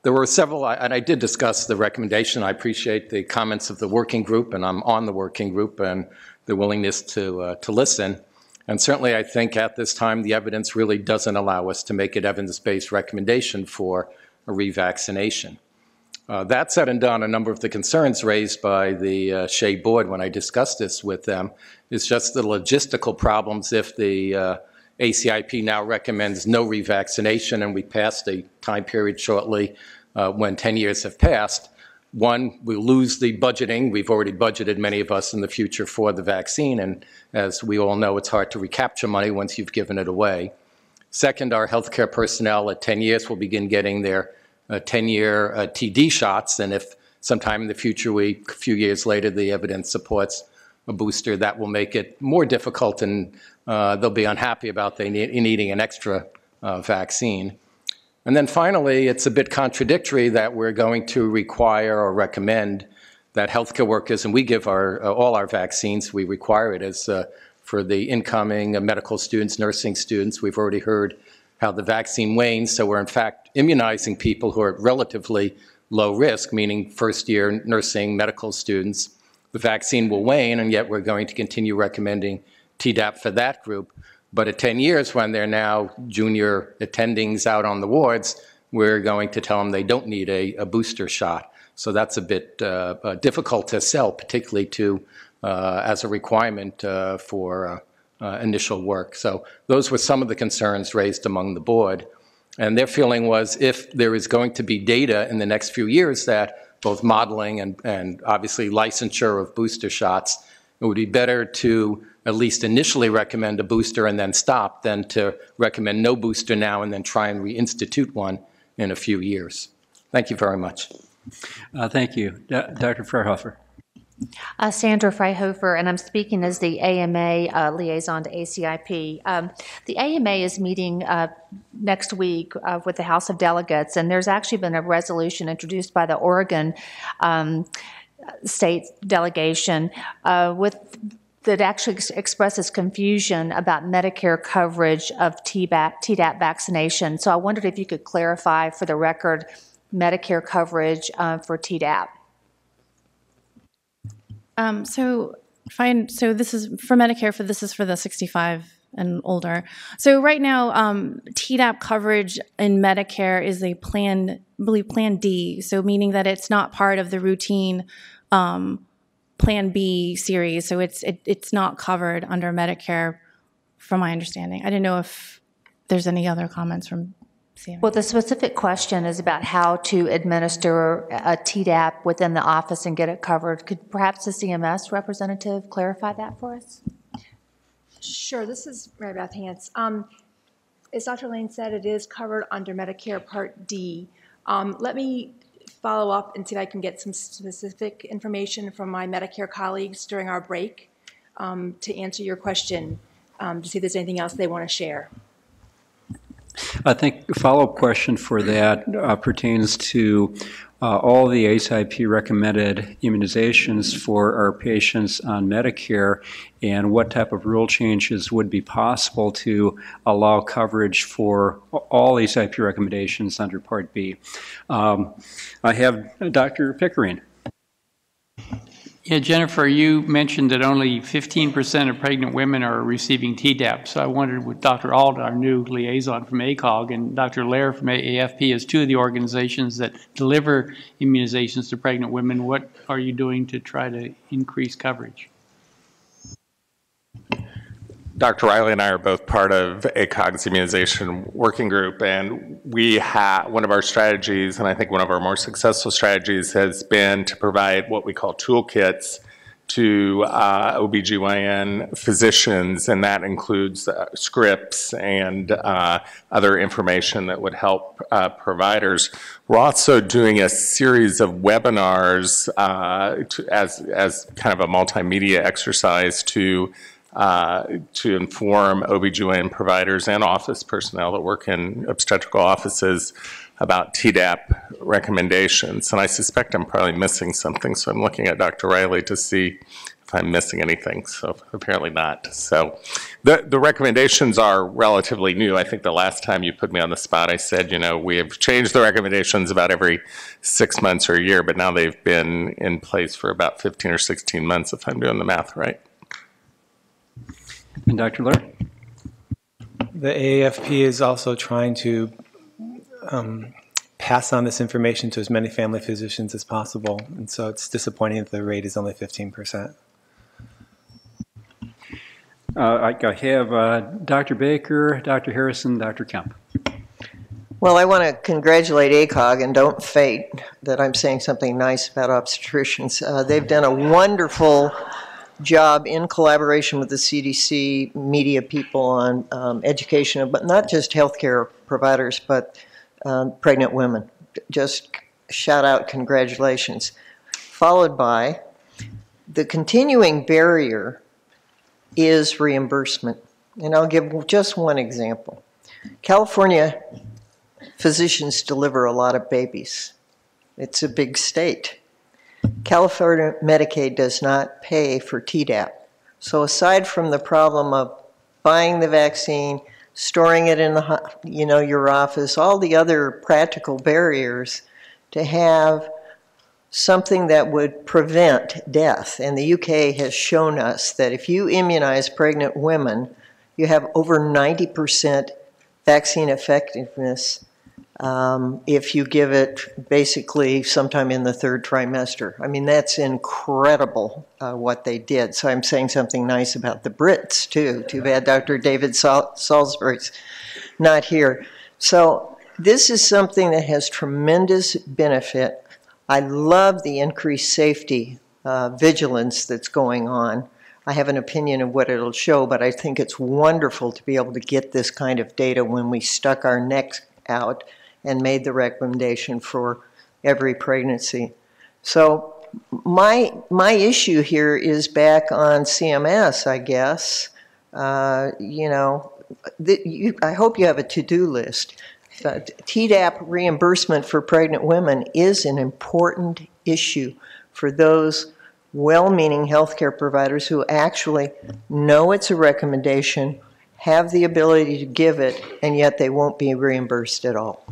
There were several, and I did discuss the recommendation. I appreciate the comments of the working group, and I'm on the working group, and the willingness to listen. And certainly I think at this time the evidence really doesn't allow us to make an evidence-based recommendation for a revaccination. That said and done, a number of the concerns raised by the Shea board when I discussed this with them is just the logistical problems if the ACIP now recommends no revaccination, and we passed a time period shortly when 10 years have passed. One, we lose the budgeting. We've already budgeted, many of us, in the future for the vaccine, and as we all know, it's hard to recapture money once you've given it away. Second, our healthcare personnel at 10 years will begin getting their 10-year TD shots, and if sometime in the future, a few years later, the evidence supports a booster, that will make it more difficult, and they'll be unhappy about needing an extra vaccine. And then finally, it's a bit contradictory that we're going to require or recommend that healthcare workers, and we give our, all our vaccines, we require it as for the incoming medical students, nursing students. We've already heard how the vaccine wanes, so we're in fact immunizing people who are at relatively low risk, meaning first-year nursing medical students. The vaccine will wane, and yet we're going to continue recommending Tdap for that group. But at 10 years, when they're now junior attendings out on the wards, we're going to tell them they don't need a booster shot. So that's a bit difficult to sell, particularly to as a requirement for initial work. So those were some of the concerns raised among the board. And their feeling was if there is going to be data in the next few years that both modeling and obviously licensure of booster shots, it would be better to at least initially recommend a booster and then stop than to recommend no booster now and then try and reinstitute one in a few years. Thank you very much. Thank you. Dr. Freihofer. Sandra Freihofer, and I'm speaking as the AMA liaison to ACIP. The AMA is meeting next week with the House of Delegates, and there's actually been a resolution introduced by the Oregon state delegation that actually expresses confusion about Medicare coverage of Tdap vaccination. So I wondered if you could clarify for the record Medicare coverage for Tdap. So this is for Medicare, this is for the 65 and older. So right now, Tdap coverage in Medicare is a Plan D, so meaning that it's not part of the routine Plan B series, so it's not covered under Medicare, from my understanding. I don't know if there's any other comments from Well, the specific question is about how to administer a Tdap within the office and get it covered. Could perhaps the CMS representative clarify that for us? Sure. This is Mary Beth Hance. As Dr. Lane said, it is covered under Medicare Part D. Let me follow up and see if I can get some specific information from my Medicare colleagues during our break to answer your question, to see if there's anything else they want to share. I think a follow-up question for that pertains to all the ACIP recommended immunizations for our patients on Medicare, and what type of rule changes would be possible to allow coverage for all ACIP recommendations under Part B. I have Dr. Pickering. Yeah, Jennifer, you mentioned that only 15% of pregnant women are receiving Tdap. So I wondered with Dr. Alda, our new liaison from ACOG, and Dr. Lehrer from AAFP as two of the organizations that deliver immunizations to pregnant women, what are you doing to try to increase coverage? Dr. Riley and I are both part of ACOG's immunization working group, and we have one of our strategies, and I think one of our more successful strategies has been to provide what we call toolkits to OBGYN physicians, and that includes scripts and other information that would help providers. We're also doing a series of webinars as kind of a multimedia exercise to inform OBGYN providers and office personnel that work in obstetrical offices about Tdap recommendations. And I suspect I'm probably missing something, so I'm looking at Dr. Riley to see if I'm missing anything, so apparently not. So the recommendations are relatively new. I think the last time you put me on the spot, I said, you know, we have changed the recommendations about every 6 months or a year, but now they've been in place for about 15 or 16 months, if I'm doing the math right. And Dr. Lehrer? The AAFP is also trying to pass on this information to as many family physicians as possible, and so it's disappointing that the rate is only 15%. I have Dr. Baker, Dr. Harrison, Dr. Kemp. Well, I want to congratulate ACOG, and don't fate that I'm saying something nice about obstetricians. They've done a wonderful job in collaboration with the CDC, media people on education, but not just healthcare providers, but pregnant women. Just shout out congratulations. Followed by the continuing barrier is reimbursement. And I'll give just one example. California physicians deliver a lot of babies. It's a big state. California Medicaid does not pay for Tdap. So aside from the problem of buying the vaccine, storing it in the, your office, all the other practical barriers to have something that would prevent death. And the UK has shown us that if you immunize pregnant women, you have over 90% vaccine effectiveness if you give it basically sometime in the third trimester. I mean, that's incredible what they did. So I'm saying something nice about the Brits, too. Too bad Dr. David Salisbury's not here. So this is something that has tremendous benefit. I love the increased safety vigilance that's going on. I have an opinion of what it'll show, but I think it's wonderful to be able to get this kind of data when we stuck our necks out and made the recommendation for every pregnancy. So my issue here is back on CMS, I guess. I hope you have a to-do list. Tdap reimbursement for pregnant women is an important issue for those well-meaning healthcare providers who actually know it's a recommendation, have the ability to give it, and yet they won't be reimbursed at all.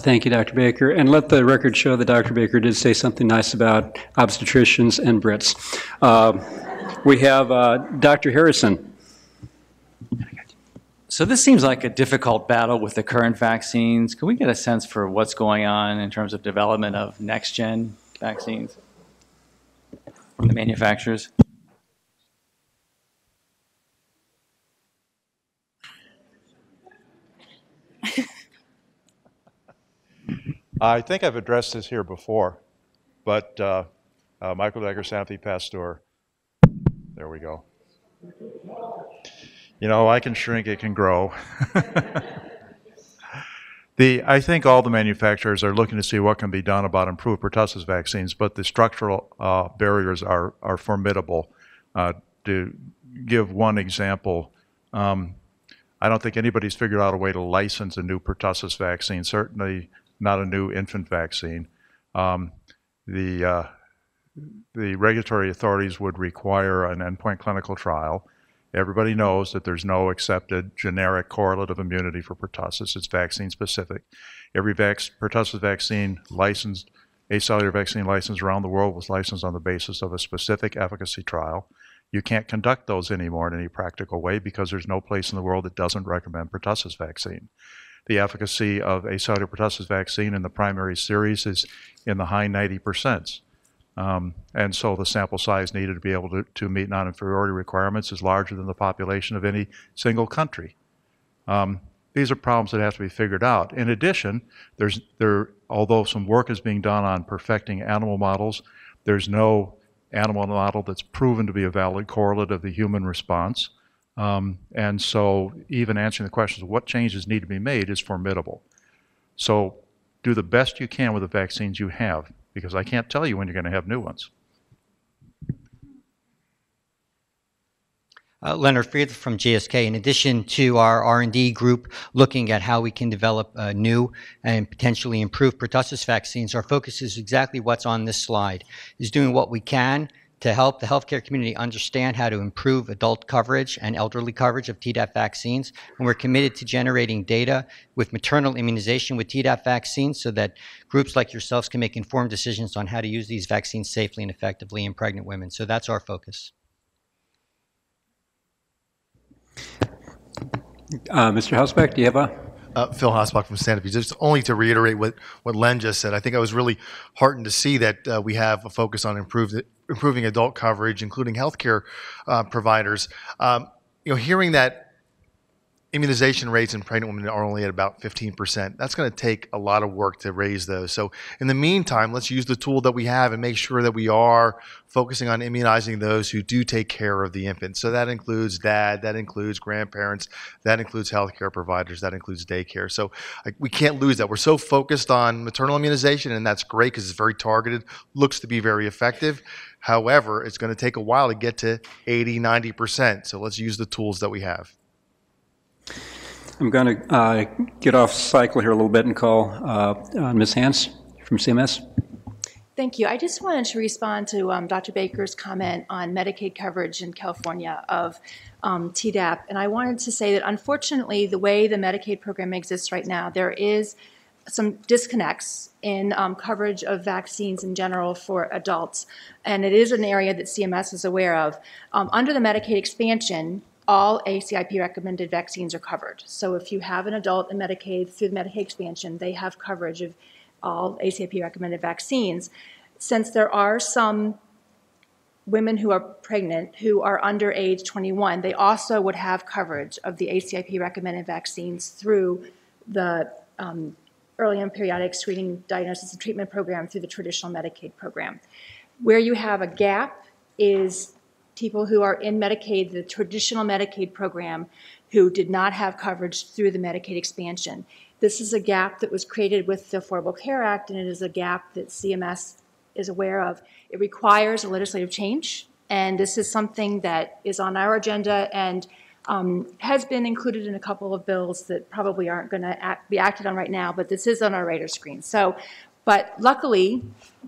Thank you, Dr. Baker. And let the record show that Dr. Baker did say something nice about obstetricians and Brits. We have Dr. Harrison. So this seems like a difficult battle with the current vaccines. Can we get a sense for what's going on in terms of development of next-gen vaccines from the manufacturers? I think I've addressed this here before, but Michael Decker, Santhi Pasteur, there we go. You know, I can shrink, it can grow. I think all the manufacturers are looking to see what can be done about improved pertussis vaccines, but the structural barriers are formidable. To give one example, I don't think anybody's figured out a way to license a new pertussis vaccine, certainly not a new infant vaccine. The regulatory authorities would require an endpoint clinical trial. Everybody knows that there's no accepted generic correlate of immunity for pertussis. It's vaccine specific. Every pertussis vaccine licensed, acellular vaccine licensed around the world was licensed on the basis of a specific efficacy trial. You can't conduct those anymore in any practical way because there's no place in the world that doesn't recommend pertussis vaccine. The efficacy of acellular pertussis vaccine in the primary series is in the high 90%. And so the sample size needed to be able to meet non-inferiority requirements is larger than the population of any single country. These are problems that have to be figured out. In addition, although some work is being done on perfecting animal models, there's no animal model that's proven to be a valid correlate of the human response. And so even answering the questions of what changes need to be made is formidable. So do the best you can with the vaccines you have, because I can't tell you when you're going to have new ones. Leonard Friedler from GSK, in addition to our R&D group looking at how we can develop new and potentially improved pertussis vaccines, our focus is exactly what's on this slide, is doing what we can to help the healthcare community understand how to improve adult coverage and elderly coverage of Tdap vaccines. And we're committed to generating data with maternal immunization with Tdap vaccines so that groups like yourselves can make informed decisions on how to use these vaccines safely and effectively in pregnant women. So that's our focus. Mr. Hausbach, do you have a... Phil Hausbach from Sanofi. Just only to reiterate what Len just said, I think I was really heartened to see that we have a focus on improving adult coverage, including healthcare providers. You know, hearing that immunization rates in pregnant women are only at about 15%. That's going to take a lot of work to raise those. So in the meantime, let's use the tool that we have and make sure that we are focusing on immunizing those who do take care of the infant. So that includes dad, that includes grandparents, that includes healthcare providers, that includes daycare. So we can't lose that. We're so focused on maternal immunization, and that's great because it's very targeted, looks to be very effective. However, it's going to take a while to get to 80, 90%. So let's use the tools that we have. I'm going to get off cycle here a little bit and call Ms. Hans from CMS. Thank you. I just wanted to respond to Dr. Baker's comment on Medicaid coverage in California of Tdap. And I wanted to say that, unfortunately, the way the Medicaid program exists right now, there is some disconnects in coverage of vaccines in general for adults. And it is an area that CMS is aware of. Under the Medicaid expansion, all ACIP recommended vaccines are covered. So if you have an adult in Medicaid through the Medicaid expansion, they have coverage of all ACIP recommended vaccines. Since there are some women who are pregnant who are under age 21, they also would have coverage of the ACIP recommended vaccines through the early and periodic screening, diagnosis, and treatment program through the traditional Medicaid program. Where you have a gap is people who are in Medicaid, the traditional Medicaid program, who did not have coverage through the Medicaid expansion. This is a gap that was created with the Affordable Care Act, and it is a gap that CMS is aware of. It requires a legislative change, and this is something that is on our agenda and has been included in a couple of bills that probably aren't going to be acted on right now, but this is on our radar screen. So, but luckily,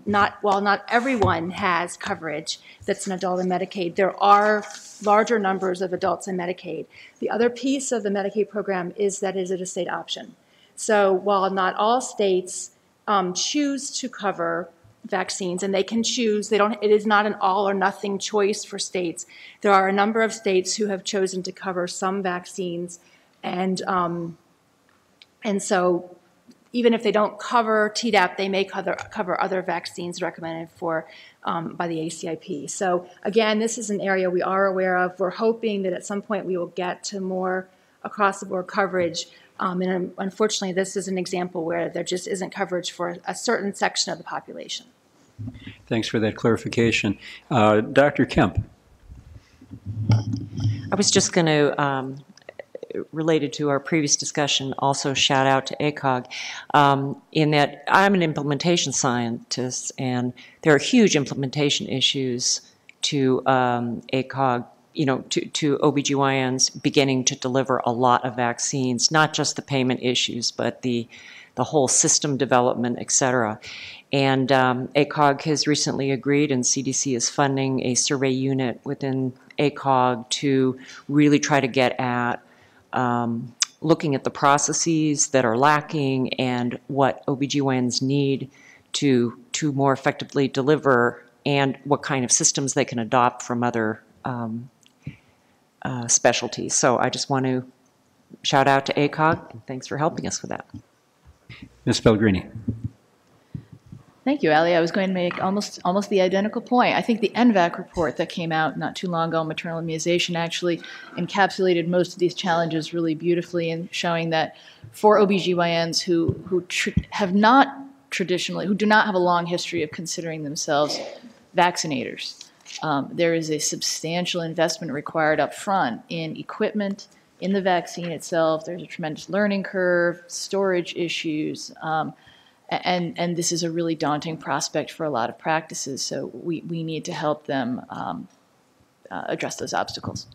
while not everyone has coverage that's an adult in Medicaid, there are larger numbers of adults in Medicaid. The other piece of the Medicaid program is that it is a state option. So while not all states choose to cover vaccines, and they can choose, it is not an all or nothing choice for states. There are a number of states who have chosen to cover some vaccines, and so even if they don't cover Tdap, they may cover other vaccines recommended for by the ACIP. So again, this is an area we are aware of. We're hoping that at some point we will get to more across the board coverage. And unfortunately, this is an example where there just isn't coverage for a certain section of the population. Thanks for that clarification. Dr. Kemp. I was just going to, related to our previous discussion, also shout out to ACOG, in that I'm an implementation scientist, and there are huge implementation issues to ACOG, you know, to OBGYNs beginning to deliver a lot of vaccines, not just the payment issues, but the whole system development, et cetera. And ACOG has recently agreed, and CDC is funding a survey unit within ACOG to really try to get at looking at the processes that are lacking and what OBGYNs need to more effectively deliver, and what kind of systems they can adopt from other specialties. So I just want to shout out to ACOG, and thanks for helping us with that. Ms. Pellegrini. Thank you, Ali. I was going to make almost the identical point. I think the NVAC report that came out not too long ago on maternal immunization actually encapsulated most of these challenges really beautifully, in showing that for OBGYNs who do not have a long history of considering themselves vaccinators, there is a substantial investment required up front in equipment, in the vaccine itself. There's a tremendous learning curve, storage issues, and this is a really daunting prospect for a lot of practices, so we need to help them address those obstacles.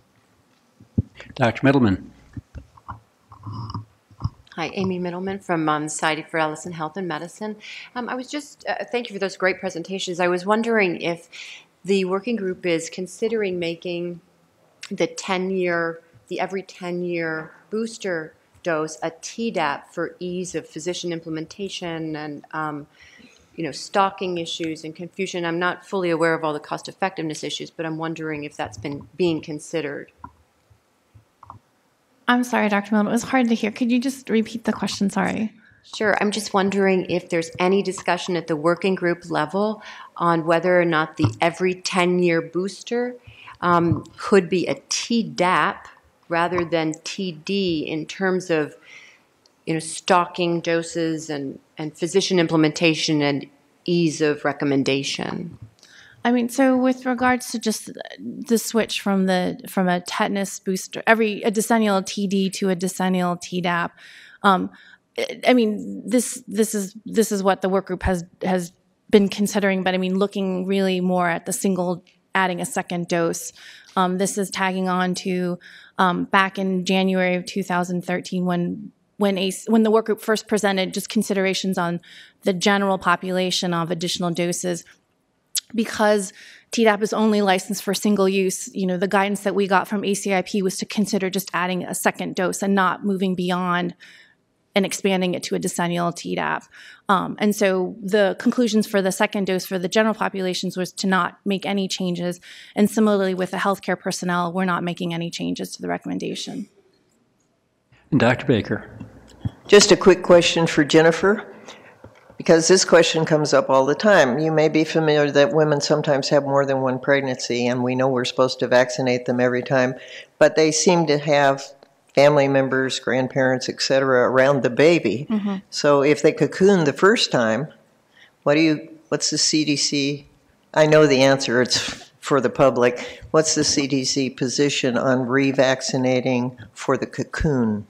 Dr. Middleman. Hi, Amy Middleman from Society for Adolescent Health and Medicine. I was just, thank you for those great presentations. I was wondering if the working group is considering making the every 10-year booster dose a Tdap for ease of physician implementation and stocking issues and confusion. I'm not fully aware of all the cost-effectiveness issues, but I'm wondering if that's been being considered. I'm sorry, Dr. Middleman, it was hard to hear. Could you just repeat the question? Sorry. Sure. I'm just wondering if there's any discussion at the working group level on whether or not the every 10-year booster could be a Tdap rather than TD in terms of, stocking doses and physician implementation and ease of recommendation. I mean, so with regards to just the switch from a tetanus booster, a decennial TD to a decennial Tdap, I mean, this is what the work group has been considering, but I mean, looking really more at the single, adding a second dose. This is tagging on to back in January of 2013 when the work group first presented just considerations on the general population of additional doses. Because Tdap is only licensed for single use, the guidance that we got from ACIP was to consider just adding a second dose and not moving beyond and expanding it to a decennial Tdap. And so the conclusions for the second dose for the general populations was to not make any changes. And similarly with the healthcare personnel, we're not making any changes to the recommendation. And Dr. Baker. Just a quick question for Jennifer, because this question comes up all the time. You may be familiar that women sometimes have more than one pregnancy, and we know we're supposed to vaccinate them every time, but they seem to have family members, grandparents, et cetera, around the baby. Mm-hmm. So if they cocoon the first time, what's the CDC? I know the answer, it's for the public. What's the CDC position on revaccinating for the cocoon?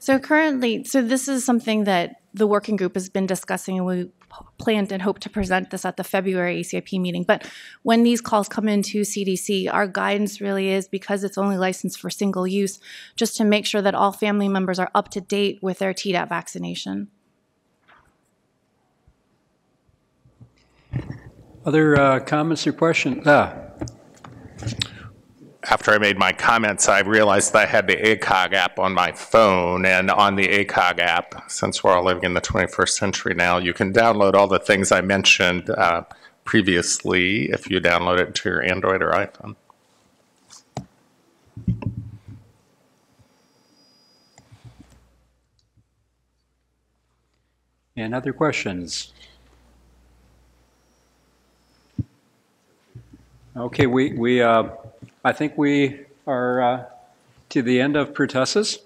So currently, this is something that the working group has been discussing, and we planned and hope to present this at the February ACIP meeting. But when these calls come into CDC, our guidance really is, because it's only licensed for single use, just to make sure that all family members are up to date with their Tdap vaccination. Other comments or questions? After I made my comments, I realized that I had the ACOG app on my phone, and on the ACOG app, since we're all living in the 21st century now, you can download all the things I mentioned previously if you download it to your Android or iPhone. And other questions? Okay, I think we are to the end of pertussis.